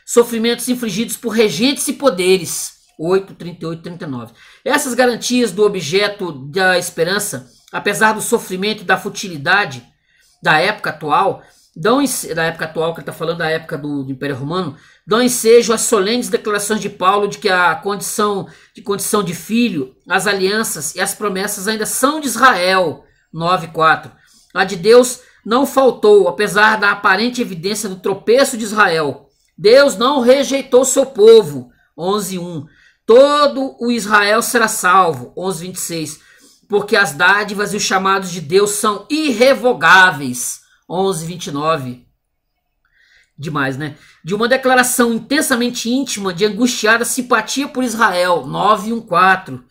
Sofrimentos infligidos por regentes e poderes, 8, 38, 39. Essas garantias do objeto da esperança, apesar do sofrimento e da futilidade da época atual, que ele está falando da época do Império Romano, dão ensejo às solenes declarações de Paulo de que a condição de filho, as alianças e as promessas ainda são de Israel, 9,4. A de Deus não faltou, apesar da aparente evidência do tropeço de Israel. Deus não rejeitou seu povo, 11,1. Todo o Israel será salvo, 11,26. Porque as dádivas e os chamados de Deus são irrevogáveis, 11:29. Demais, né? De uma declaração intensamente íntima de angustiada simpatia por Israel, 9:14.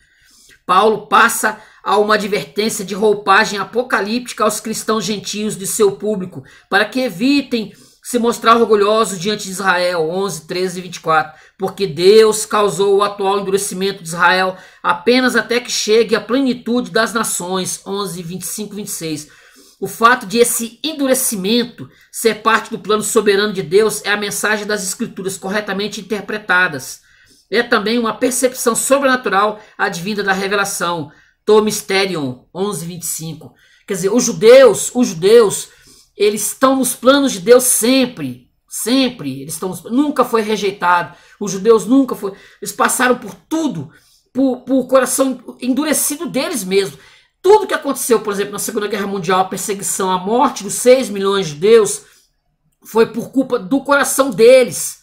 Paulo passa a uma advertência de roupagem apocalíptica aos cristãos gentios de seu público, para que evitem se mostrar orgulhosos diante de Israel, 11:13 e 24, porque Deus causou o atual endurecimento de Israel apenas até que chegue a plenitude das nações, 11:25 e 26. O fato de esse endurecimento ser parte do plano soberano de Deus é a mensagem das Escrituras corretamente interpretadas. É também uma percepção sobrenatural advinda da revelação. To Mysterion, 11:25. Quer dizer, os judeus, eles estão nos planos de Deus sempre. Sempre. Eles estão, nunca foi rejeitado. Os judeus nunca foi. Eles passaram por tudo, por coração endurecido deles mesmos. Tudo que aconteceu, por exemplo, na Segunda Guerra Mundial, a perseguição, a morte dos 6 milhões de judeus, foi por culpa do coração deles,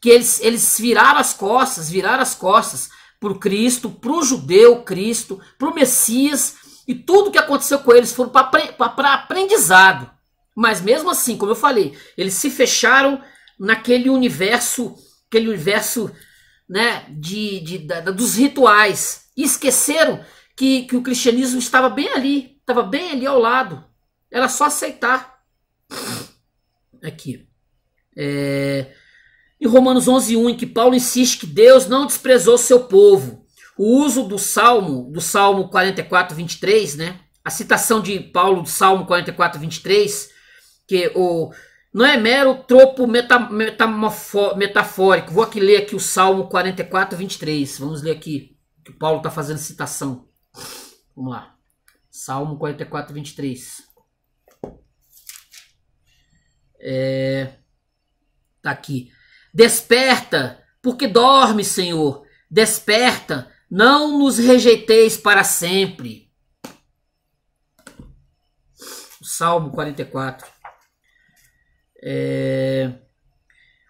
que eles viraram as costas para o Cristo, para o judeu Cristo, para o Messias, e tudo que aconteceu com eles foi para aprendizado. Mas mesmo assim, como eu falei, eles se fecharam naquele universo, né, dos rituais, e esqueceram que o cristianismo estava bem ali ao lado. Era só aceitar. Aqui. Em Romanos 11:1, em que Paulo insiste que Deus não desprezou seu povo. O uso do Salmo 44:23, né? A citação de Paulo do Salmo 44:23, que não é mero tropo metafórico. Vou aqui ler aqui o Salmo 44:23. Vamos ler aqui que Paulo está fazendo citação. Vamos lá. Salmo 44:23. Tá aqui. Desperta, porque dorme, Senhor. Desperta, não nos rejeiteis para sempre. Salmo 44.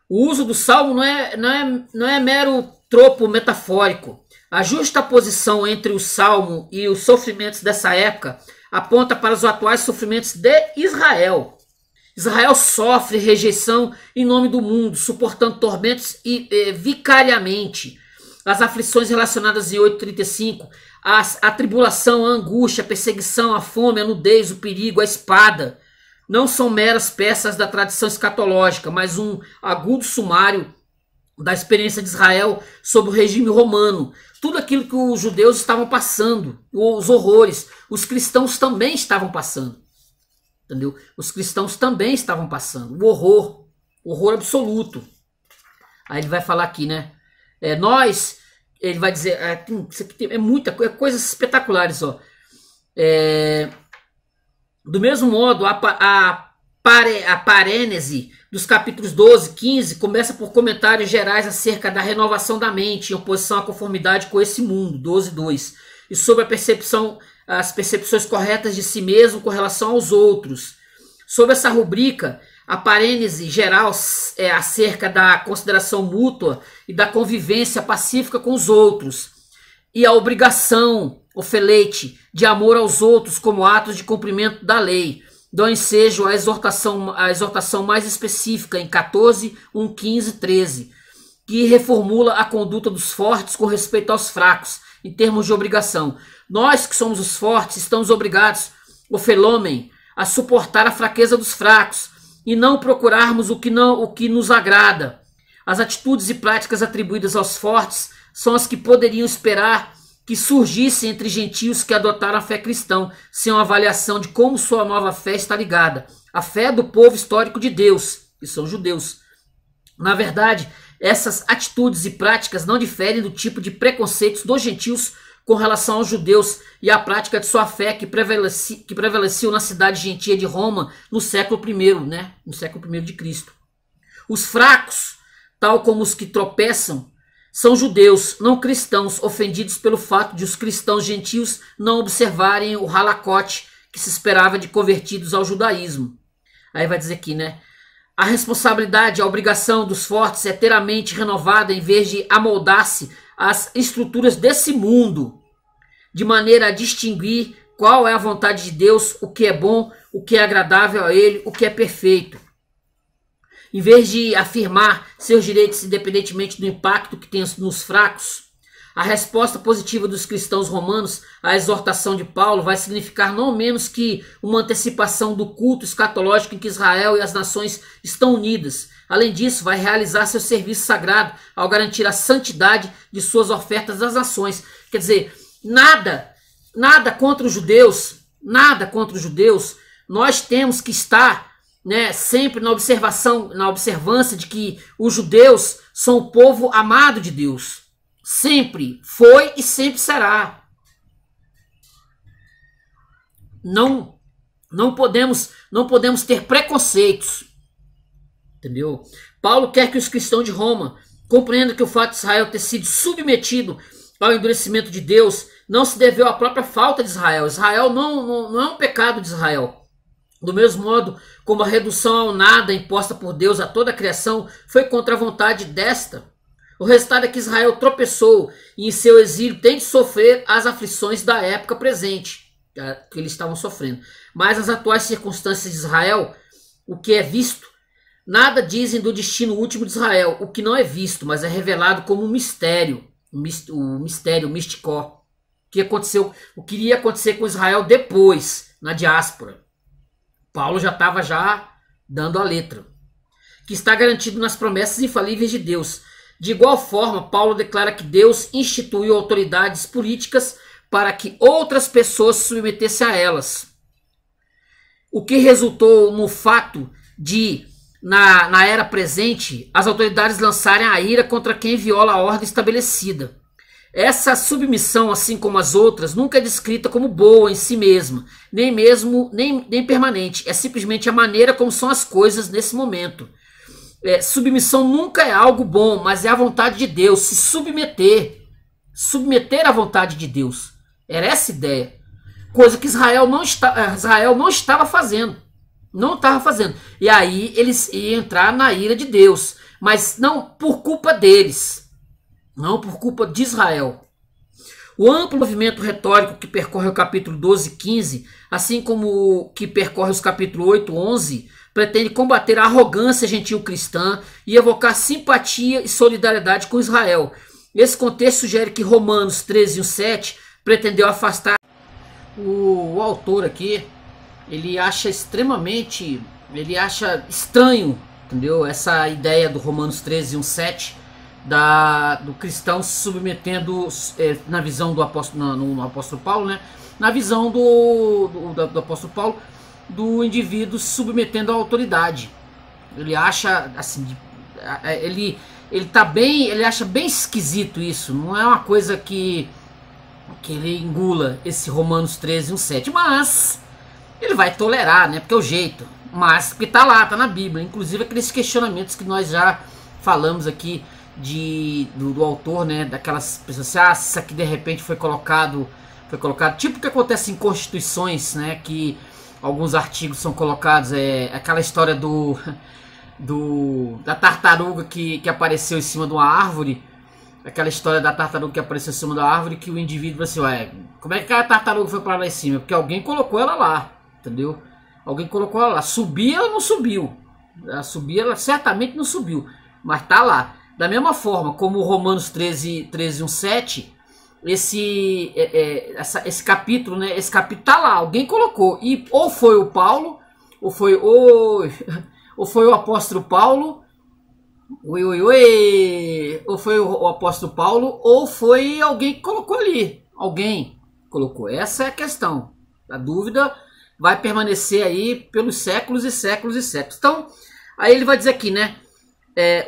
O uso do Salmo não é mero tropo metafórico. A justa posição entre o Salmo e os sofrimentos dessa época aponta para os atuais sofrimentos de Israel. Israel sofre rejeição em nome do mundo, suportando tormentos vicariamente. As aflições relacionadas em 8:35, a tribulação, a angústia, a perseguição, a fome, a nudez, o perigo, a espada, não são meras peças da tradição escatológica, mas um agudo sumário da experiência de Israel sob o regime romano. Tudo aquilo que os judeus estavam passando, os horrores, os cristãos também estavam passando. Entendeu? Os cristãos também estavam passando. O horror. Horror absoluto. Aí ele vai falar aqui, né? Ele vai dizer... isso aqui é muita coisa, coisas espetaculares, ó. Do mesmo modo, a parênese dos capítulos 12, 15 começa por comentários gerais acerca da renovação da mente em oposição à conformidade com esse mundo, 12:2, e sobre as percepções corretas de si mesmo com relação aos outros. Sobre essa rubrica, a parênese geral é acerca da consideração mútua e da convivência pacífica com os outros e a obrigação, o feleite, de amor aos outros como atos de cumprimento da lei. Dão ensejo à exortação mais específica em 14, 1, 15, 13, que reformula a conduta dos fortes com respeito aos fracos, em termos de obrigação. Nós que somos os fortes estamos obrigados, o felômen, a suportar a fraqueza dos fracos e não procurarmos o que nos agrada. As atitudes e práticas atribuídas aos fortes são as que poderiam esperar que surgisse entre gentios que adotaram a fé cristã, sem uma avaliação de como sua nova fé está ligada à fé do povo histórico de Deus, que são judeus. Na verdade, essas atitudes e práticas não diferem do tipo de preconceitos dos gentios com relação aos judeus e à prática de sua fé que prevaleceu na cidade gentia de Roma no século I, no século I de Cristo. Os fracos, tal como os que tropeçam, são judeus não cristãos ofendidos pelo fato de os cristãos gentios não observarem o halacote que se esperava de convertidos ao judaísmo. Aí vai dizer aqui, a responsabilidade, a obrigação dos fortes é ter a mente renovada em vez de amoldar-se às estruturas desse mundo, de maneira a distinguir qual é a vontade de Deus, o que é bom, o que é agradável a ele, o que é perfeito. Em vez de afirmar seus direitos independentemente do impacto que tem nos fracos, a resposta positiva dos cristãos romanos à exortação de Paulo vai significar não menos que uma antecipação do culto escatológico em que Israel e as nações estão unidas. Além disso, vai realizar seu serviço sagrado ao garantir a santidade de suas ofertas das nações. Quer dizer, nada contra os judeus, nós temos que estar sempre na observância de que os judeus são o povo amado de Deus. Sempre foi e sempre será. Não podemos ter preconceitos. Entendeu? Paulo quer que os cristãos de Roma compreendam que o fato de Israel ter sido submetido ao endurecimento de Deus não se deveu à própria falta de Israel. Israel não é um pecado de Israel. Do mesmo modo, como a redução ao nada imposta por Deus a toda a criação foi contra a vontade desta, o resultado é que Israel tropeçou e em seu exílio tem de sofrer as aflições da época presente, que eles estavam sofrendo. Mas as atuais circunstâncias de Israel, o que é visto, nada dizem do destino último de Israel. O que não é visto, mas é revelado como um mistério, o misticó, que aconteceu, o que iria acontecer com Israel depois, na diáspora. Paulo já estava dando a letra, que está garantido nas promessas infalíveis de Deus. De igual forma, Paulo declara que Deus instituiu autoridades políticas para que outras pessoas se submetessem a elas, o que resultou no fato de, na era presente, as autoridades lançarem a ira contra quem viola a ordem estabelecida. Essa submissão, assim como as outras, nunca é descrita como boa em si mesma, nem permanente. É simplesmente a maneira como são as coisas nesse momento. Submissão nunca é algo bom, mas é a vontade de Deus. Se submeter, submeter à vontade de Deus. Era essa ideia. Coisa que Israel não estava fazendo. Não estava fazendo. E aí eles iam entrar na ira de Deus. Mas não por culpa deles. Não por culpa de Israel. O amplo movimento retórico que percorre o capítulo 12:15, assim como o que percorre os capítulos 8:11, pretende combater a arrogância gentil-cristã e evocar simpatia e solidariedade com Israel. Esse contexto sugere que Romanos 13:1-7 pretendeu afastar. O autor aqui, ele acha estranho, entendeu? Essa ideia do Romanos 13:1-7. Do cristão se submetendo na visão do apóstolo, no apóstolo Paulo, na visão do apóstolo Paulo, do indivíduo se submetendo à autoridade. Ele acha assim, ele acha bem esquisito isso. Não é uma coisa que ele engula, esse Romanos 13:1-7, mas ele vai tolerar, porque é o jeito, mas porque tá lá, tá na Bíblia, inclusive aqueles questionamentos que nós já falamos aqui do autor, daquelas pessoas assim, isso aqui de repente foi colocado, tipo o que acontece em constituições, que alguns artigos são colocados, aquela história da tartaruga que apareceu em cima de uma árvore, que o indivíduo falou assim, como é que a tartaruga foi para lá em cima? Porque alguém colocou ela lá, entendeu? Alguém colocou ela lá, subia ou não subiu? Ela subia, ela certamente não subiu, mas tá lá. Da mesma forma como o Romanos 13:1-7, esse capítulo, esse capítulo tá lá, alguém colocou, e ou foi o Paulo, ou foi o apóstolo Paulo, ou foi o apóstolo Paulo, ou foi alguém que colocou ali, alguém colocou. Essa é a questão. A dúvida vai permanecer aí pelos séculos e séculos e séculos. Então, aí ele vai dizer aqui, né?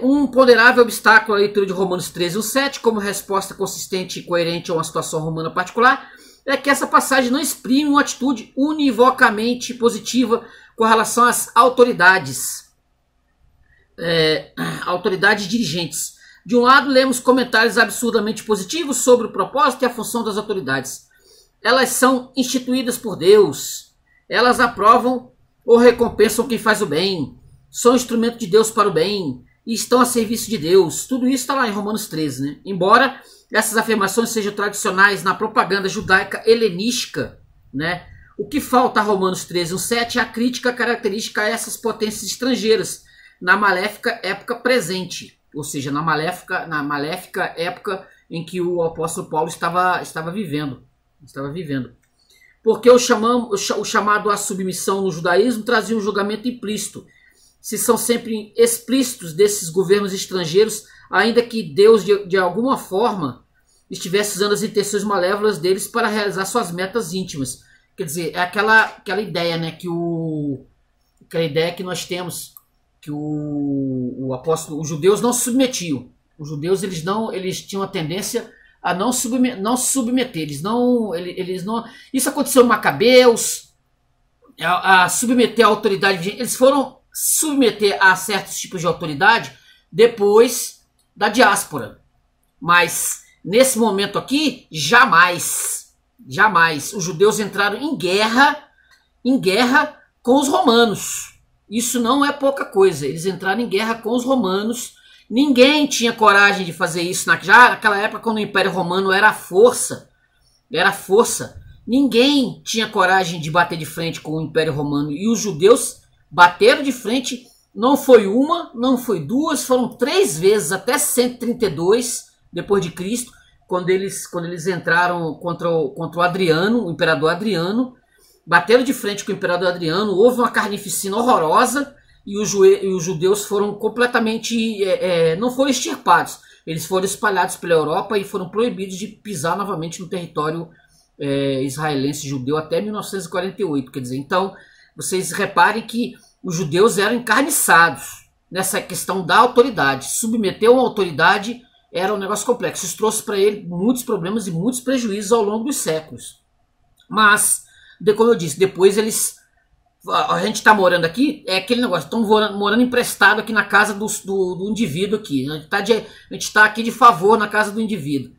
Um ponderável obstáculo à leitura de Romanos 13:7, como resposta consistente e coerente a uma situação romana particular, é que essa passagem não exprime uma atitude univocamente positiva com relação às autoridades, autoridades dirigentes. De um lado, lemos comentários absurdamente positivos sobre o propósito e a função das autoridades. Elas são instituídas por Deus. Elas aprovam ou recompensam quem faz o bem. São instrumento de Deus para o bem e estão a serviço de Deus. Tudo isso está lá em Romanos 13, né? Embora essas afirmações sejam tradicionais na propaganda judaica helenística, né? O que falta a Romanos 13:7 é a crítica característica a essas potências estrangeiras na maléfica época presente, ou seja, na maléfica época em que o apóstolo Paulo estava vivendo. Porque o chamado à submissão no judaísmo trazia um julgamento implícito, se são sempre explícitos desses governos estrangeiros, ainda que Deus, de alguma forma, estivesse usando as intenções malévolas deles para realizar suas metas íntimas. Quer dizer, é aquela ideia, né, que nós temos, que o apóstolo, os judeus não se submetiam. Os judeus, eles tinham a tendência a não se submeter. Eles não. Isso aconteceu em Macabeus, a submeter a autoridade. Eles foram submeter a certos tipos de autoridade depois da diáspora, mas nesse momento aqui, jamais os judeus entraram em guerra com os romanos. Isso não é pouca coisa. Eles entraram em guerra com os romanos. Ninguém tinha coragem de fazer isso já naquela época, quando o Império Romano era força. Ninguém tinha coragem de bater de frente com o Império Romano, e os judeus bateram de frente. Não foi uma, não foi duas, foram 3 vezes, até 132 depois de Cristo, quando eles entraram contra o Adriano, o imperador Adriano. Bateram de frente com o imperador Adriano, houve uma carnificina horrorosa e os judeus foram completamente, não foram extirpados, eles foram espalhados pela Europa e foram proibidos de pisar novamente no território israelense judeu até 1948, quer dizer, então vocês reparem que os judeus eram encarniçados nessa questão da autoridade. Submeter uma autoridade era um negócio complexo. Isso trouxe para ele muitos problemas e muitos prejuízos ao longo dos séculos. Mas, como eu disse, depois eles... A gente está morando aqui, é aquele negócio, estão morando emprestado aqui na casa do indivíduo aqui. A gente está aqui de favor na casa do indivíduo.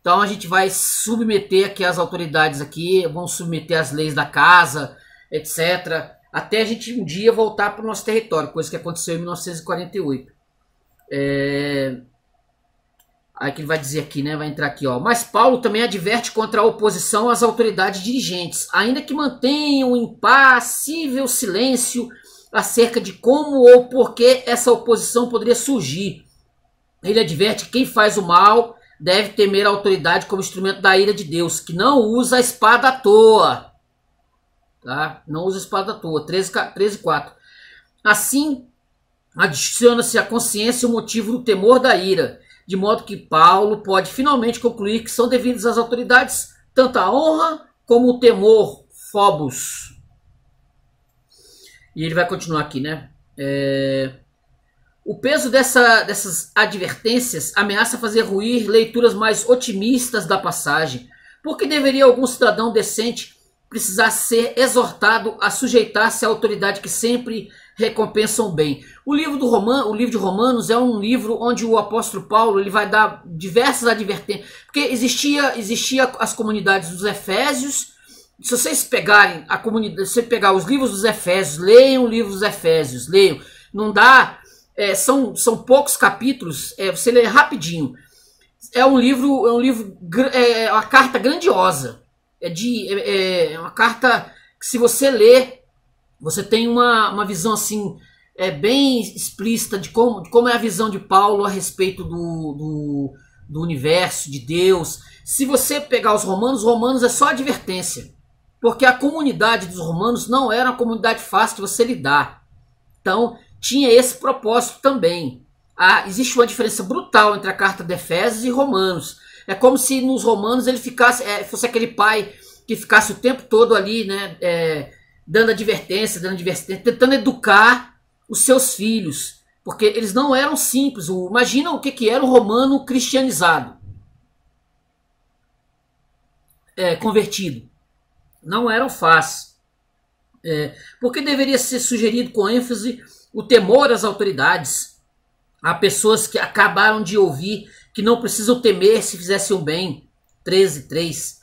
Então a gente vai submeter aqui as autoridades aqui, vão submeter as leis da casa, etc., até a gente um dia voltar para o nosso território, coisa que aconteceu em 1948. Aí que ele vai dizer aqui, né? Vai entrar aqui, ó. Mas Paulo também adverte contra a oposição às autoridades dirigentes, ainda que mantenham um impassível silêncio acerca de como ou por que essa oposição poderia surgir. Ele adverte que quem faz o mal deve temer a autoridade como instrumento da ira de Deus, que não usa a espada à toa. Tá? Não usa espada à toa, 13:4. Assim, adiciona-se à consciência o motivo do temor da ira, de modo que Paulo pode finalmente concluir que são devidos às autoridades tanto a honra como o temor, phobos. E ele vai continuar aqui, né? O peso dessas advertências ameaça fazer ruir leituras mais otimistas da passagem, porque deveria algum cidadão decente precisar ser exortado a sujeitar-se à autoridade que sempre recompensam o bem. O livro de Romanos é um livro onde o apóstolo Paulo ele vai dar diversas advertências, porque existia as comunidades dos Efésios. Se vocês pegarem a comunidade, se você pegar os livros dos Efésios, leiam o livro dos Efésios, leiam. Não dá, são poucos capítulos, você lê rapidinho. É uma carta grandiosa. É uma carta que, se você ler, você tem uma visão assim, bem explícita de como é a visão de Paulo a respeito do universo, de Deus. Se você pegar os romanos é só advertência, porque a comunidade dos romanos não era uma comunidade fácil de você lidar. Então, tinha esse propósito também. Existe uma diferença brutal entre a carta de Efésios e Romanos. É como se nos romanos ele ficasse, fosse aquele pai que ficasse o tempo todo ali, né, dando advertência, tentando educar os seus filhos, porque eles não eram simples. Imagina o que era o romano cristianizado, convertido. Não eram fáceis. Porque deveria ser sugerido com ênfase o temor às autoridades, a pessoas que acabaram de ouvir, que não precisam temer se fizessem o bem. 13:3.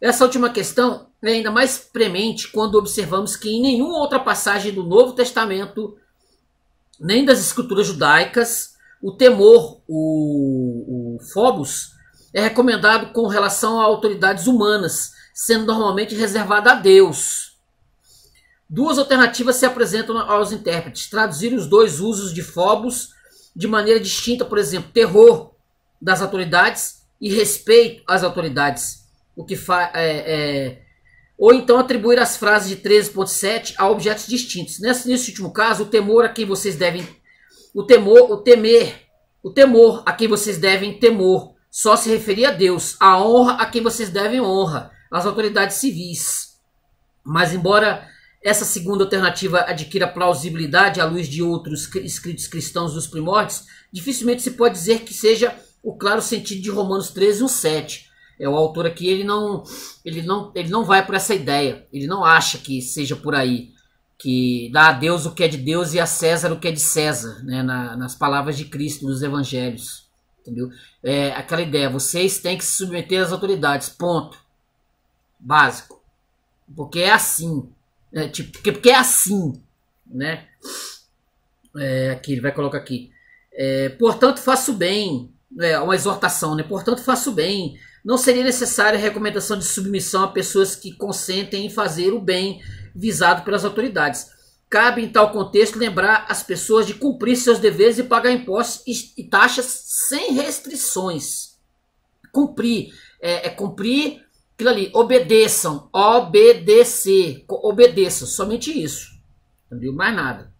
Essa última questão é ainda mais premente quando observamos que em nenhuma outra passagem do Novo Testamento, nem das escrituras judaicas, o temor, o phobos, é recomendado com relação a autoridades humanas, sendo normalmente reservado a Deus. Duas alternativas se apresentam aos intérpretes: traduzir os dois usos de phobos de maneira distinta, por exemplo, terror das autoridades e respeito às autoridades, o que ou então atribuir as frases de 13.7 a objetos distintos. Nesse último caso, o temor a quem vocês devem temor só se referia a Deus, a honra a quem vocês devem honra, às autoridades civis. Mas embora essa segunda alternativa adquira plausibilidade à luz de outros escritos cristãos dos primórdios, dificilmente se pode dizer que seja o claro sentido de Romanos 13:1-7. O autor aqui ele não vai por essa ideia. Ele não acha que seja por aí, que dá a Deus o que é de Deus e a César o que é de César, né, nas palavras de Cristo, nos evangelhos. Entendeu? Aquela ideia, vocês têm que se submeter às autoridades, ponto. Básico. Porque é assim. Porque é assim. Né? Aqui, ele vai colocar aqui. Portanto, faço bem. Uma exortação, né? Portanto, faço bem. Não seria necessária a recomendação de submissão a pessoas que consentem em fazer o bem visado pelas autoridades. Cabe, em tal contexto, lembrar as pessoas de cumprir seus deveres e pagar impostos e taxas sem restrições. Cumprir. Cumprir aquilo ali. Obedeçam. Obedecer. Obedeçam. Somente isso. Não deu mais nada.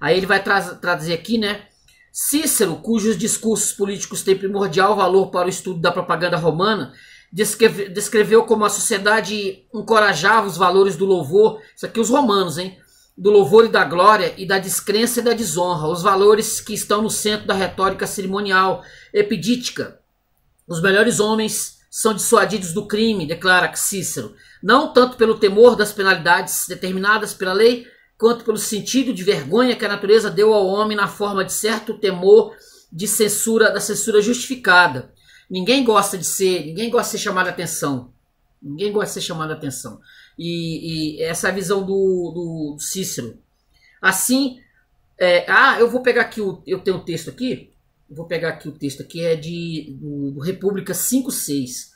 Aí ele vai traduzir aqui, né? Cícero, cujos discursos políticos têm primordial valor para o estudo da propaganda romana, descreveu como a sociedade encorajava os valores do louvor, isso aqui os romanos, hein? Do louvor e da glória, e da descrença e da desonra, os valores que estão no centro da retórica cerimonial epidítica. Os melhores homens são dissuadidos do crime, declara Cícero, não tanto pelo temor das penalidades determinadas pela lei, quanto pelo sentido de vergonha que a natureza deu ao homem na forma de certo temor de censura, da censura justificada. Ninguém gosta de ser chamado a atenção. Ninguém gosta de ser chamado a atenção. E essa é a visão do Cícero. Assim, eu vou pegar aqui, eu tenho um texto aqui, vou pegar aqui o texto aqui, é do República 5.6.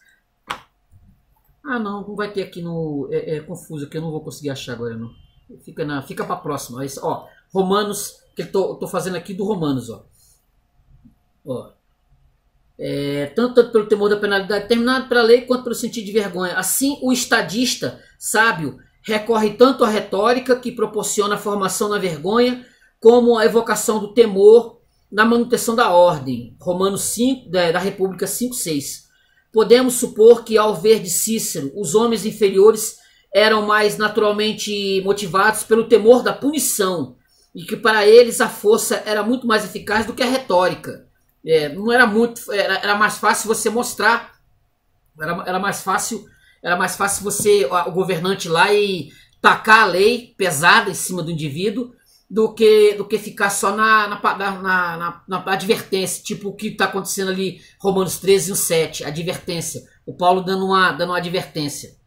Ah, não vai ter aqui no... é confuso aqui, eu não vou conseguir achar agora, não. Fica para a próxima. Ó, Romanos, que eu tô fazendo aqui do Romanos. Tanto pelo temor da penalidade determinada pela lei, quanto pelo sentido de vergonha. Assim, o estadista sábio recorre tanto à retórica, que proporciona a formação na vergonha, como à evocação do temor na manutenção da ordem. Romanos 5, da República 5.6. Podemos supor que, ao ver de Cícero, os homens inferiores eram mais naturalmente motivados pelo temor da punição, e que para eles a força era muito mais eficaz do que a retórica. Era mais fácil você mostrar, era mais fácil você, o governante lá, e tacar a lei pesada em cima do indivíduo, do que ficar só na advertência, tipo o que está acontecendo ali, Romanos 13:1-7, advertência, o Paulo dando uma advertência.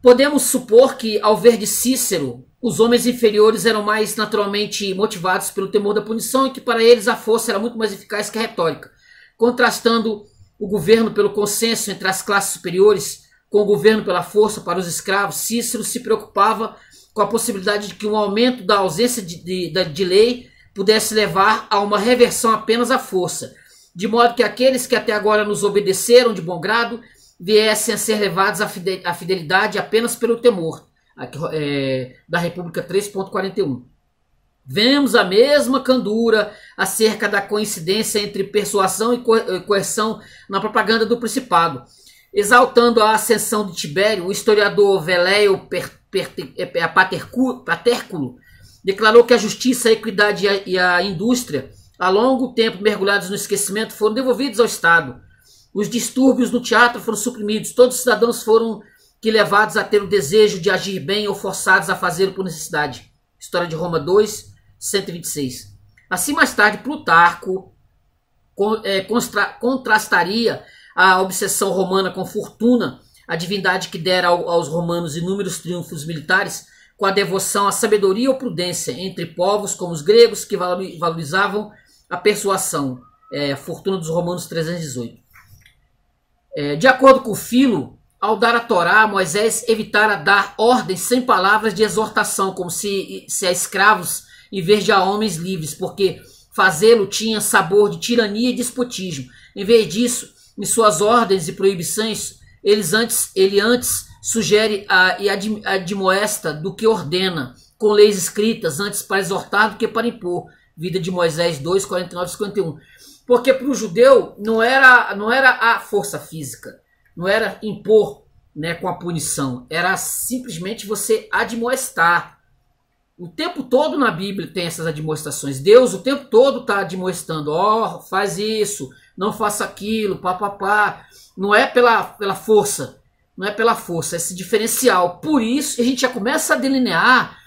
Podemos supor que, ao ver de Cícero, os homens inferiores eram mais naturalmente motivados pelo temor da punição, e que para eles a força era muito mais eficaz que a retórica. Contrastando o governo pelo consenso entre as classes superiores com o governo pela força para os escravos, Cícero se preocupava com a possibilidade de que um aumento da ausência de lei pudesse levar a uma reversão apenas à força, de modo que aqueles que até agora nos obedeceram de bom grado viessem a ser levados à fidelidade apenas pelo temor, da República 3.41. Vemos a mesma candura acerca da coincidência entre persuasão e coerção na propaganda do principado. Exaltando a ascensão de Tibério, o historiador Veléio Patérculo declarou que a justiça, a equidade e a indústria, há longo tempo mergulhados no esquecimento, foram devolvidos ao Estado. Os distúrbios no teatro foram suprimidos, todos os cidadãos foram levados a ter o desejo de agir bem ou forçados a fazê-lo por necessidade. História de Roma 2, 126. Assim, mais tarde, Plutarco contrastaria a obsessão romana com Fortuna, a divindade que dera aos romanos inúmeros triunfos militares, com a devoção à sabedoria ou prudência entre povos como os gregos, que valorizavam a persuasão. Fortuna dos Romanos 318. De acordo com Filo, ao dar a Torá, Moisés evitara dar ordens sem palavras de exortação, como se a escravos em vez de a homens livres, porque fazê-lo tinha sabor de tirania e despotismo. Em vez disso, em suas ordens e proibições, ele antes sugere e admoesta do que ordena, com leis escritas, antes para exortar do que para impor. Vida de Moisés 2, 49 e 51. Porque para o judeu não era a força física, não era impor, né, com a punição, era simplesmente você admoestar. O tempo todo na Bíblia tem essas admoestações. Deus o tempo todo está admoestando. Ó, faz isso, não faça aquilo, papapá. Não é pela força. Não é pela força, é esse diferencial. Por isso, a gente já começa a delinear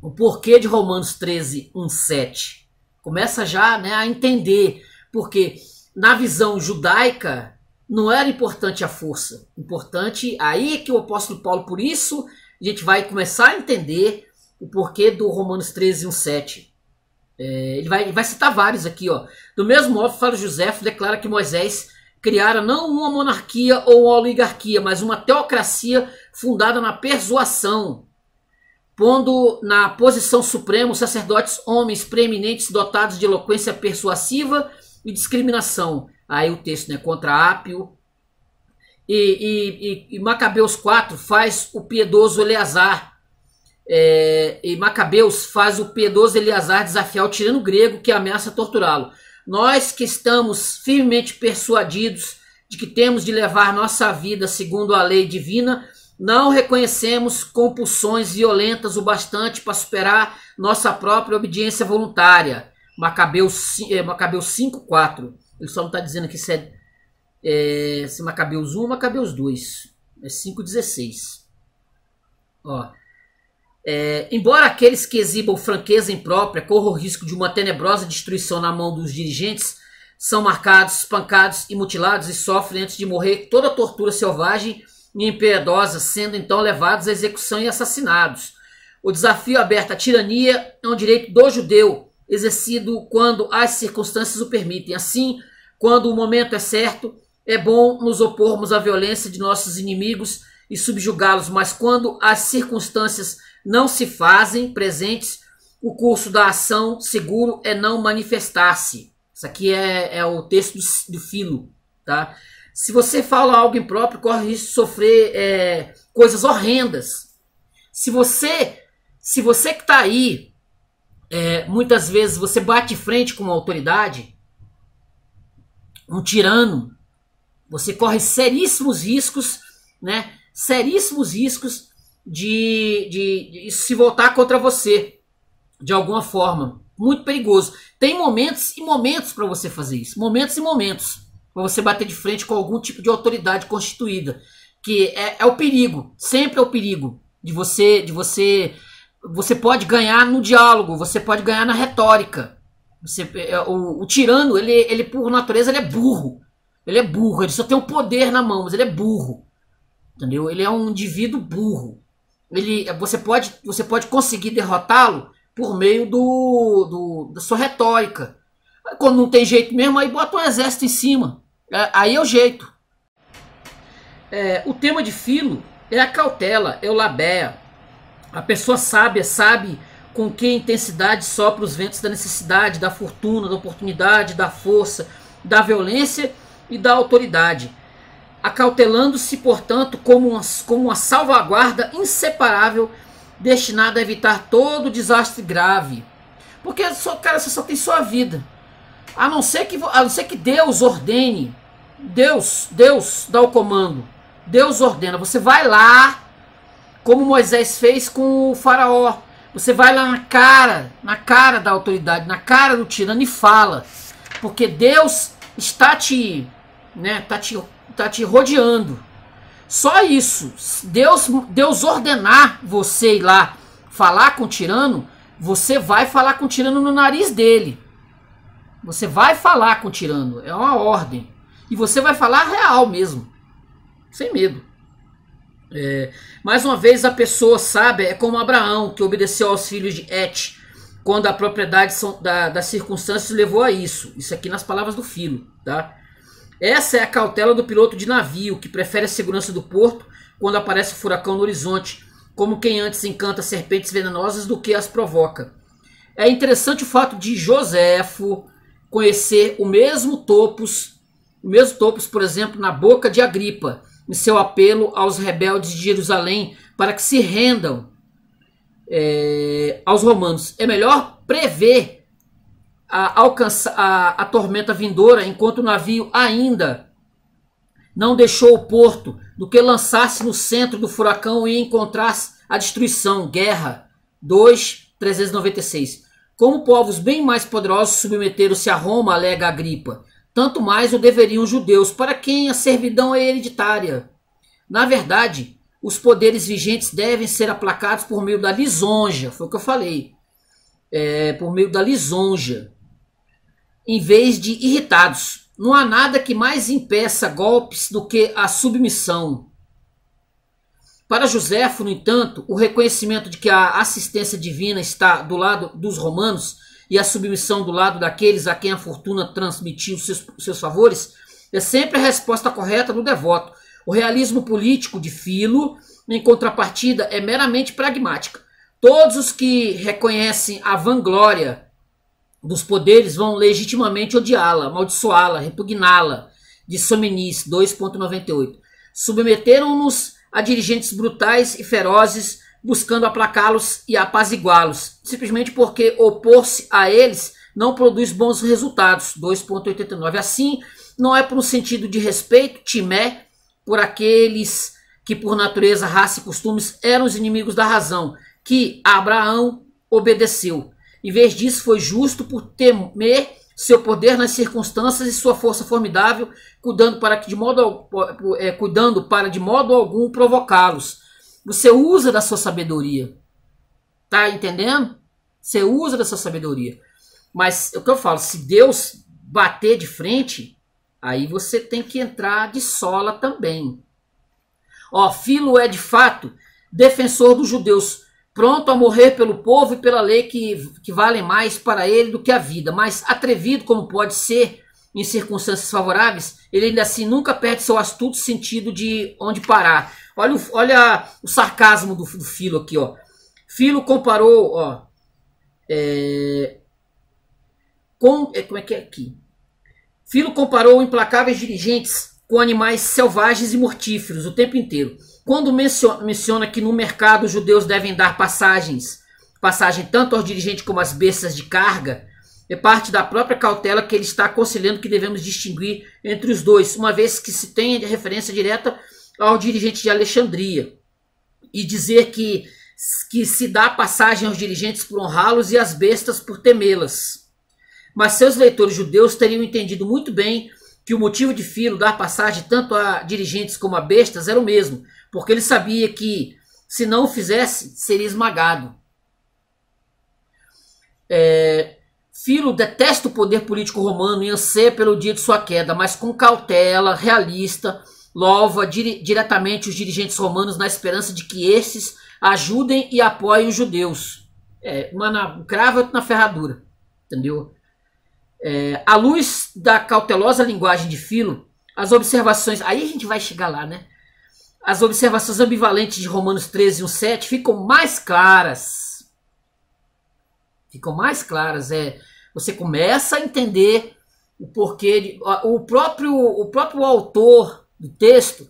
o porquê de Romanos 13, 1, 7. Começa já, né, a entender. Porque na visão judaica, não era importante a força. Importante, aí que o apóstolo Paulo, por isso, a gente vai começar a entender o porquê do Romanos 13, 1, 7. Ele vai citar vários aqui. Ó. Do mesmo modo, Flávio Josefo declara que Moisés criara não uma monarquia ou uma oligarquia, mas uma teocracia fundada na persuasão, pondo na posição suprema os sacerdotes homens preeminentes dotados de eloquência persuasiva e discriminação. Aí o texto, né, contra Ápio. E Macabeus 4 faz o piedoso Eleazar. E Macabeus faz o piedoso Eleazar desafiar o tirano grego que ameaça torturá-lo. Nós que estamos firmemente persuadidos de que temos de levar nossa vida segundo a lei divina, não reconhecemos compulsões violentas o bastante para superar nossa própria obediência voluntária. Macabeus 5, 4. Ele só não está dizendo que isso se Macabeus 1 ou Macabeus 2. É 5, 16. Ó. Embora aqueles que exibam franqueza imprópria corram o risco de uma tenebrosa destruição na mão dos dirigentes, são marcados, espancados e mutilados e sofrem antes de morrer toda a tortura selvagem e impiedosa, sendo então levados à execução e assassinados. O desafio aberto à tirania é um direito do judeu, exercido quando as circunstâncias o permitem. Assim, quando o momento é certo, é bom nos opormos à violência de nossos inimigos e subjugá-los, mas quando as circunstâncias não se fazem presentes, o curso da ação seguro é não manifestar-se. Isso aqui é o texto do Filo. Tá? Se você fala algo impróprio, corre o risco de sofrer coisas horrendas. Se você que está aí, muitas vezes você bate de frente com uma autoridade, um tirano, você corre seríssimos riscos, né? Seríssimos riscos de se voltar contra você de alguma forma. Muito perigoso. Tem momentos e momentos para você fazer isso. Momentos e momentos para você bater de frente com algum tipo de autoridade constituída, que é o perigo, sempre é o perigo de você pode ganhar no diálogo, você pode ganhar na retórica. O tirano, ele por natureza, ele é burro, ele só tem o poder na mão, mas ele é burro. Entendeu? Ele é um indivíduo burro. Você pode conseguir derrotá-lo por meio da sua retórica. Quando não tem jeito mesmo, aí bota um exército em cima. Aí é o jeito. O tema de Filo é a cautela, é o labeia. A pessoa sábia sabe com que intensidade sopra os ventos da necessidade, da fortuna, da oportunidade, da força, da violência e da autoridade. Acautelando-se, portanto, como uma salvaguarda inseparável destinada a evitar todo desastre grave. Porque, cara, você só tem sua vida. A não ser que Deus ordene. Deus dá o comando. Deus ordena. Você vai lá, como Moisés fez com o faraó. Você vai lá na cara da autoridade, na cara do tirano e fala. Porque Deus está te rodeando. Só isso. Deus ordenar você ir lá falar com o tirano, você vai falar com o tirano no nariz dele. Você vai falar com o tirano. É uma ordem. E você vai falar real mesmo. Sem medo. Mais uma vez, a pessoa sábia é como Abraão, que obedeceu aos filhos de Et, quando a propriedade das circunstâncias levou a isso. Isso aqui nas palavras do Filo, tá? Essa é a cautela do piloto de navio, que prefere a segurança do porto quando aparece o furacão no horizonte, como quem antes encanta serpentes venenosas do que as provoca. É interessante o fato de Josefo conhecer o mesmo topos, por exemplo, na boca de Agripa, em seu apelo aos rebeldes de Jerusalém para que se rendam aos romanos. É melhor prever a tormenta vindoura enquanto o navio ainda não deixou o porto, do que lançar-se no centro do furacão e encontrar a destruição. Guerra 2:396. Como povos bem mais poderosos submeteram-se a Roma, alega Agripa, tanto mais o deveriam os judeus, para quem a servidão é hereditária. Na verdade, os poderes vigentes devem ser aplacados por meio da lisonja. Foi o que eu falei. Por meio da lisonja, em vez de irritados. Não há nada que mais impeça golpes do que a submissão. Para Josefo, no entanto, o reconhecimento de que a assistência divina está do lado dos romanos e a submissão do lado daqueles a quem a fortuna transmitiu seus favores, é sempre a resposta correta do devoto. O realismo político de Filo, em contrapartida, é meramente pragmática. Todos os que reconhecem a vanglória dos poderes vão legitimamente odiá-la, amaldiçoá-la, repugná-la, de Somenis 2:98. Submeteram-nos a dirigentes brutais e ferozes, buscando aplacá-los e apaziguá-los, simplesmente porque opor-se a eles não produz bons resultados, 2:89. Assim, não é por um sentido de respeito, timé, por aqueles que por natureza, raça e costumes eram os inimigos da razão, que Abraão obedeceu. Em vez disso, foi justo por temer seu poder nas circunstâncias e sua força formidável, cuidando para de modo algum provocá-los. Você usa da sua sabedoria. Tá entendendo? Você usa da sua sabedoria. Mas é o que eu falo, se Deus bater de frente, aí você tem que entrar de sola também. Ó, Filo é de fato defensor dos judeus, pronto a morrer pelo povo e pela lei que valem mais para ele do que a vida. Mas atrevido como pode ser em circunstâncias favoráveis, ele ainda assim nunca perde seu astuto sentido de onde parar. Olha o sarcasmo do Filo aqui, ó. Filo comparou, ó, como é que é aqui? Filo comparou implacáveis dirigentes com animais selvagens e mortíferos o tempo inteiro. Quando menciona que no mercado os judeus devem dar passagem tanto aos dirigentes como às bestas de carga, é parte da própria cautela que ele está aconselhando que devemos distinguir entre os dois, uma vez que se tem referência direta ao dirigente de Alexandria, e dizer que se dá passagem aos dirigentes por honrá-los e às bestas por temê-las. Mas seus leitores judeus teriam entendido muito bem que o motivo de Filo dar passagem tanto a dirigentes como a bestas era o mesmo, porque ele sabia que, se não o fizesse, seria esmagado. Filo detesta o poder político romano e anseia pelo dia de sua queda, mas com cautela realista louva diretamente os dirigentes romanos na esperança de que estes ajudem e apoiem os judeus. Um cravo e outro na ferradura, entendeu? À luz da cautelosa linguagem de Filo, as observações... Aí a gente vai chegar lá, né? As observações ambivalentes de Romanos 13:1-7 ficam mais claras. Ficam mais claras. Você começa a entender o porquê... O próprio autor do texto,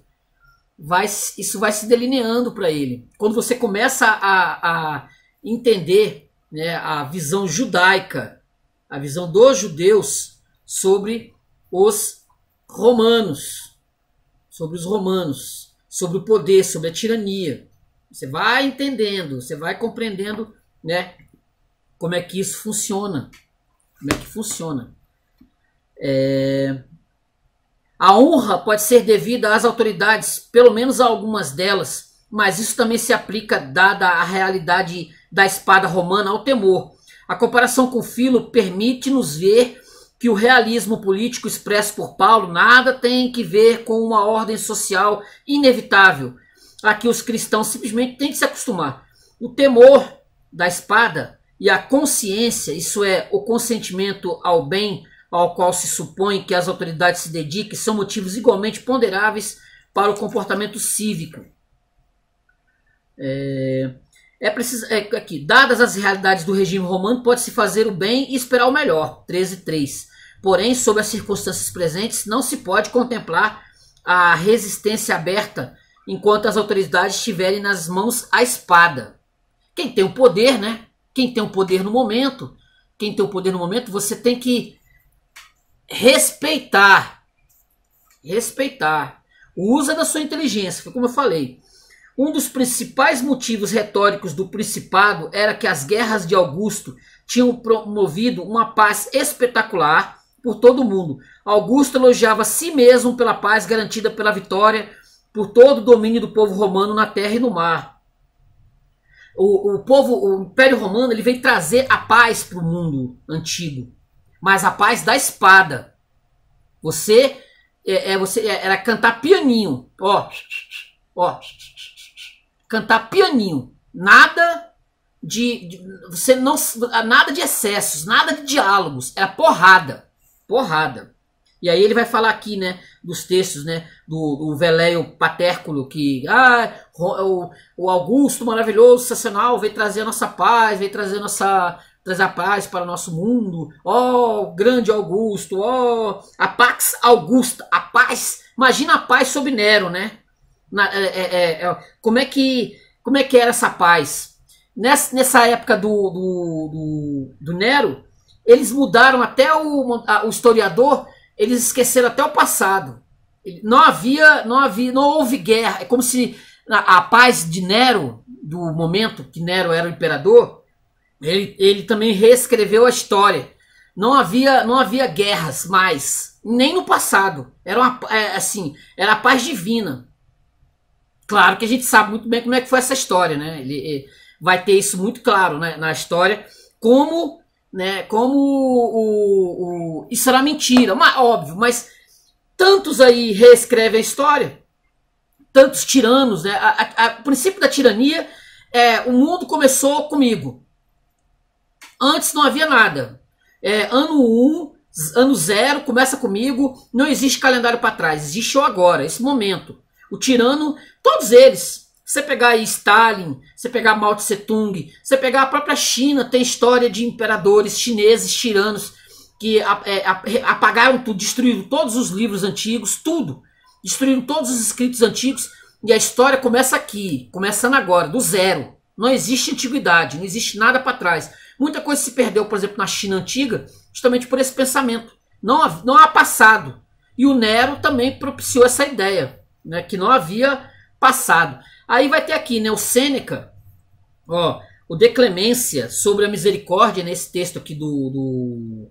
isso vai se delineando para ele. Quando você começa a entender né, a visão judaica, a visão dos judeus sobre os romanos, sobre o poder, sobre a tirania. Você vai entendendo, você vai compreendendo, né, como é que isso funciona, como é que funciona. A honra pode ser devida às autoridades, pelo menos a algumas delas, mas isso também se aplica dada a realidade da espada romana ao temor. A comparação com Filo permite-nos ver que o realismo político expresso por Paulo nada tem que ver com uma ordem social inevitável, a que os cristãos simplesmente têm que se acostumar. O temor da espada e a consciência, isso é, o consentimento ao bem ao qual se supõe que as autoridades se dediquem, são motivos igualmente ponderáveis para o comportamento cívico. Dadas as realidades do regime romano, pode-se fazer o bem e esperar o melhor. 13:3. Porém, sob as circunstâncias presentes, não se pode contemplar a resistência aberta enquanto as autoridades estiverem nas mãos a espada. Quem tem o poder, né? Quem tem o poder no momento, você tem que respeitar. Usa da sua inteligência, foi como eu falei. Um dos principais motivos retóricos do principado era que as guerras de Augusto tinham promovido uma paz espetacular por todo o mundo. Augusto elogiava a si mesmo pela paz garantida pela vitória por todo o domínio do povo romano na terra e no mar. O Império Romano, ele veio trazer a paz para o mundo antigo, mas a paz da espada. Você era cantar pianinho, cantar pianinho, nada de nada de excessos, nada de diálogos, era porrada. E aí ele vai falar aqui, né, dos textos, né, do Veléio Patérculo, que o Augusto maravilhoso, sensacional, veio trazer a nossa paz, trazer a paz para o nosso mundo. Grande Augusto, a Pax Augusta, a paz. Imagina a paz sob Nero, né? Como é que era essa paz? Nessa época do Nero, eles mudaram até o historiador, eles esqueceram até o passado. Não houve guerra. É como se a paz de Nero, do momento que Nero era o imperador, ele também reescreveu a história. Não havia guerras mais, nem no passado. Era a paz divina. Claro que a gente sabe muito bem como é que foi essa história, né? Ele vai ter isso muito claro, né, na história, como isso era mentira, óbvio, mas tantos aí reescrevem a história, tantos tiranos, né? O princípio da tirania é: o mundo começou comigo. Antes não havia nada. Ano 0 começa comigo, não existe calendário para trás, existe o agora, esse momento. O tirano, todos eles, você pegar aí Stalin, você pegar Mao Tse Tung, você pegar a própria China, tem história de imperadores chineses, tiranos, que apagaram tudo, destruíram todos os livros antigos, tudo, destruíram todos os escritos antigos, e a história começa aqui, começando agora, do zero. Não existe antiguidade, não existe nada para trás. Muita coisa se perdeu, por exemplo, na China antiga, justamente por esse pensamento. Não há passado. E o Nero também propiciou essa ideia, né, que não havia passado. Aí vai ter aqui, né, o Sêneca, o De Clemência sobre a Misericórdia, nesse texto aqui do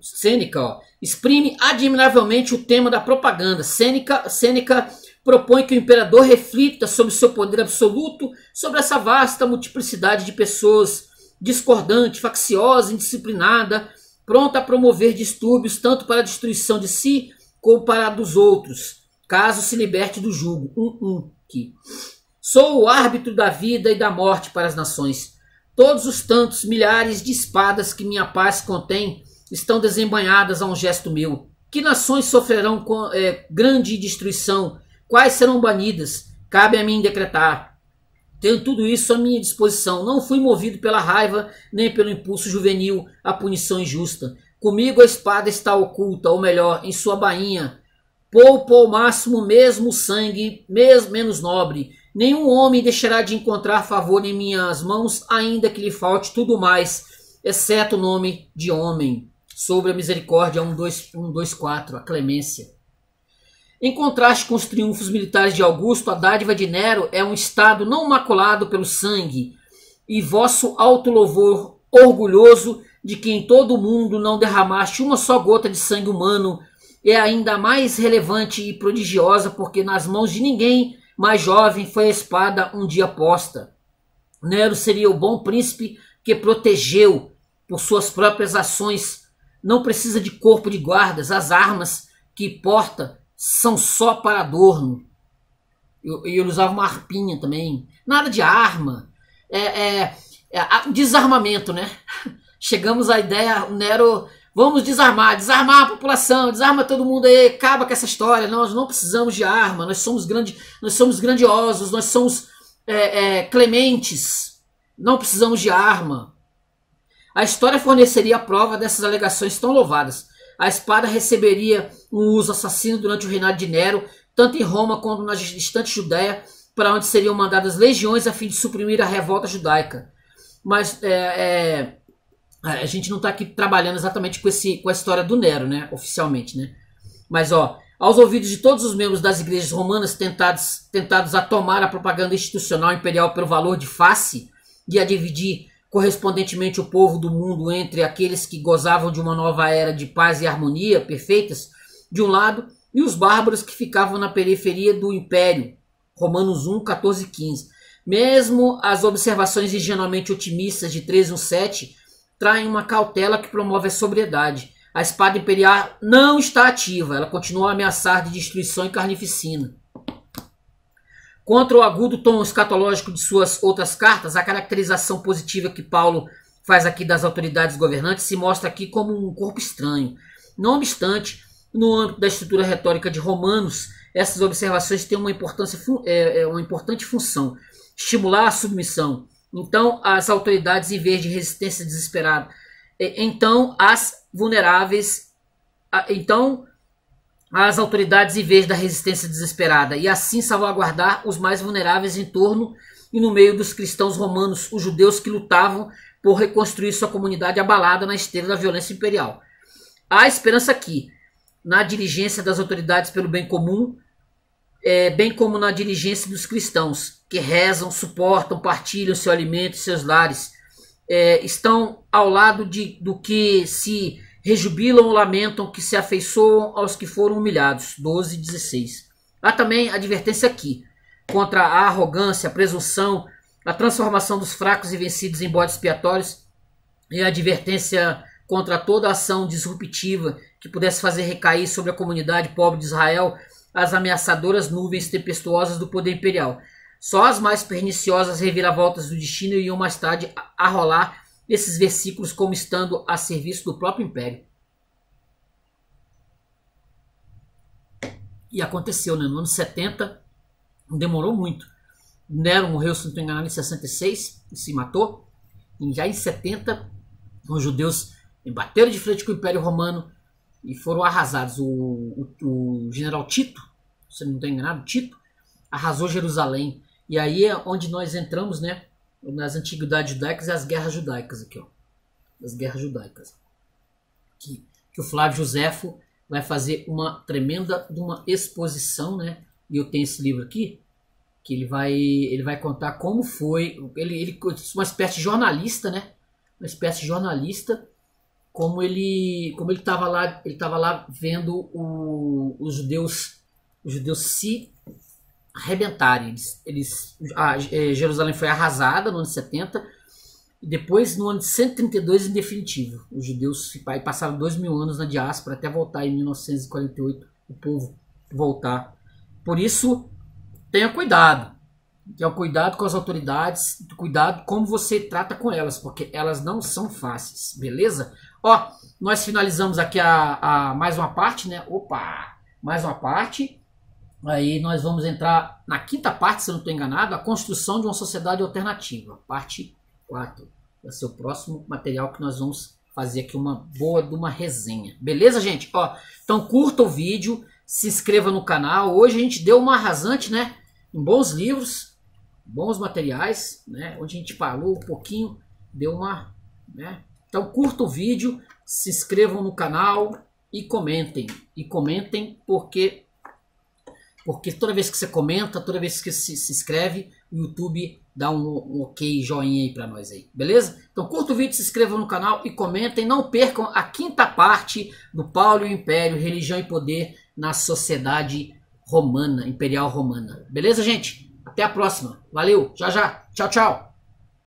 Sêneca, exprime admiravelmente o tema da propaganda. Sêneca propõe que o imperador reflita sobre seu poder absoluto, sobre essa vasta multiplicidade de pessoas, discordante, facciosa, indisciplinada, pronta a promover distúrbios tanto para a destruição de si como para a dos outros, caso se liberte do jugo. Sou o árbitro da vida e da morte para as nações. Todos os tantos milhares de espadas que minha paz contém estão desembanhadas a um gesto meu. Que nações sofrerão grande destruição? Quais serão banidas? Cabe a mim decretar. Tenho tudo isso à minha disposição. Não fui movido pela raiva, nem pelo impulso juvenil, à punição injusta. Comigo a espada está oculta, ou melhor, em sua bainha. Poupa ao máximo mesmo sangue, mesmo menos nobre, Nenhum homem deixará de encontrar favor em minhas mãos, ainda que lhe falte tudo mais, exceto o nome de homem. Sobre a misericórdia 1.2.4, a clemência. Em contraste com os triunfos militares de Augusto, a dádiva de Nero é um estado não maculado pelo sangue, e vosso alto louvor orgulhoso de que em todo o mundo não derramaste uma só gota de sangue humano, é ainda mais relevante e prodigiosa, porque nas mãos de ninguém mais jovem foi a espada um dia posta. Nero seria o bom príncipe que protegeu por suas próprias ações. Não precisa de corpo de guardas. As armas que porta são só para adorno. E ele usava uma arpinha também. Nada de arma. Desarmamento, né? Chegamos à ideia, o Nero... Vamos desarmar a população, desarma todo mundo aí, acaba com essa história. Nós não precisamos de arma, nós somos grandiosos, nós somos clementes, não precisamos de arma. A história forneceria a prova dessas alegações tão louvadas. A espada receberia um uso assassino durante o reinado de Nero, tanto em Roma quanto na distante Judéia, para onde seriam mandadas legiões a fim de suprimir a revolta judaica. Mas... a gente não está aqui trabalhando exatamente com a história do Nero, né? Oficialmente, né? Mas, ó, aos ouvidos de todos os membros das igrejas romanas tentados a tomar a propaganda institucional imperial pelo valor de face e a dividir correspondentemente o povo do mundo entre aqueles que gozavam de uma nova era de paz e harmonia perfeitas, de um lado, e os bárbaros que ficavam na periferia do Império, Romanos 1, 14 e 15. Mesmo as observações ingenuamente otimistas de 317... traem uma cautela que promove a sobriedade. A espada imperial não está ativa. Ela continua a ameaçar de destruição e carnificina. Contra o agudo tom escatológico de suas outras cartas, a caracterização positiva que Paulo faz aqui das autoridades governantes se mostra aqui como um corpo estranho. Não obstante, no âmbito da estrutura retórica de Romanos, essas observações têm uma importante função: estimular a submissão. Então, as autoridades, em vez de resistência desesperada, as autoridades, em vez da resistência desesperada, e assim salvaguardar os mais vulneráveis em torno e no meio dos cristãos romanos, os judeus que lutavam por reconstruir sua comunidade abalada na esteira da violência imperial. Há esperança aqui, na diligência das autoridades pelo bem comum, bem como na diligência dos cristãos, que rezam, suportam, partilham seu alimento, seus lares, estão ao lado do que se rejubilam ou lamentam, que se afeiçoam aos que foram humilhados. 12 e 16. Há também advertência aqui, contra a arrogância, a presunção, a transformação dos fracos e vencidos em bodes expiatórios, e a advertência contra toda ação disruptiva que pudesse fazer recair sobre a comunidade pobre de Israel as ameaçadoras nuvens tempestuosas do poder imperial. Só as mais perniciosas reviravoltas do destino iriam mais tarde arrolar esses versículos como estando a serviço do próprio império. E aconteceu, né? No ano 70, não demorou muito. Nero morreu, se não estou enganado, em 66, e se matou. E já em 70, os judeus bateram de frente com o Império Romano e foram arrasados. O general Tito, se não estou enganado, Tito, arrasou Jerusalém. E aí é onde nós entramos, né, nas antiguidades judaicas e as guerras judaicas. Aqui, ó, as guerras judaicas. Que o Flávio Josefo vai fazer uma tremenda exposição, né? E eu tenho esse livro aqui, que ele vai contar como foi. Ele uma espécie de jornalista, né? Uma espécie de jornalista. Como ele estava lá, vendo os judeus se arrebentarem. Jerusalém foi arrasada no ano 70, e depois no ano de 132 em definitivo. Os judeus passaram 2.000 anos na diáspora até voltar em 1948, o povo voltar. Por isso, tenha cuidado. Tenha cuidado com as autoridades, cuidado como você trata com elas, porque elas não são fáceis, beleza? Ó, nós finalizamos aqui mais uma parte, né? Opa! Mais uma parte. Aí nós vamos entrar na quinta parte, se eu não estou enganado, a construção de uma sociedade alternativa. Parte 4. Vai ser o próximo material que nós vamos fazer aqui uma resenha. Beleza, gente? Ó, então curta o vídeo, se inscreva no canal. Hoje a gente deu uma arrasante, né? Em bons livros. bons materiais, né, onde a gente falou um pouquinho, deu uma... né? Então curta o vídeo, se inscrevam no canal e comentem. E comentem porque toda vez que você comenta, toda vez que se inscreve, o YouTube dá um ok, joinha aí pra nós aí, beleza? Então curta o vídeo, se inscrevam no canal e comentem. Não percam a quinta parte do Paulo e o Império, Religião e Poder na Sociedade Romana, Imperial Romana. Beleza, gente? Até a próxima. Valeu, já já. Tchau, tchau.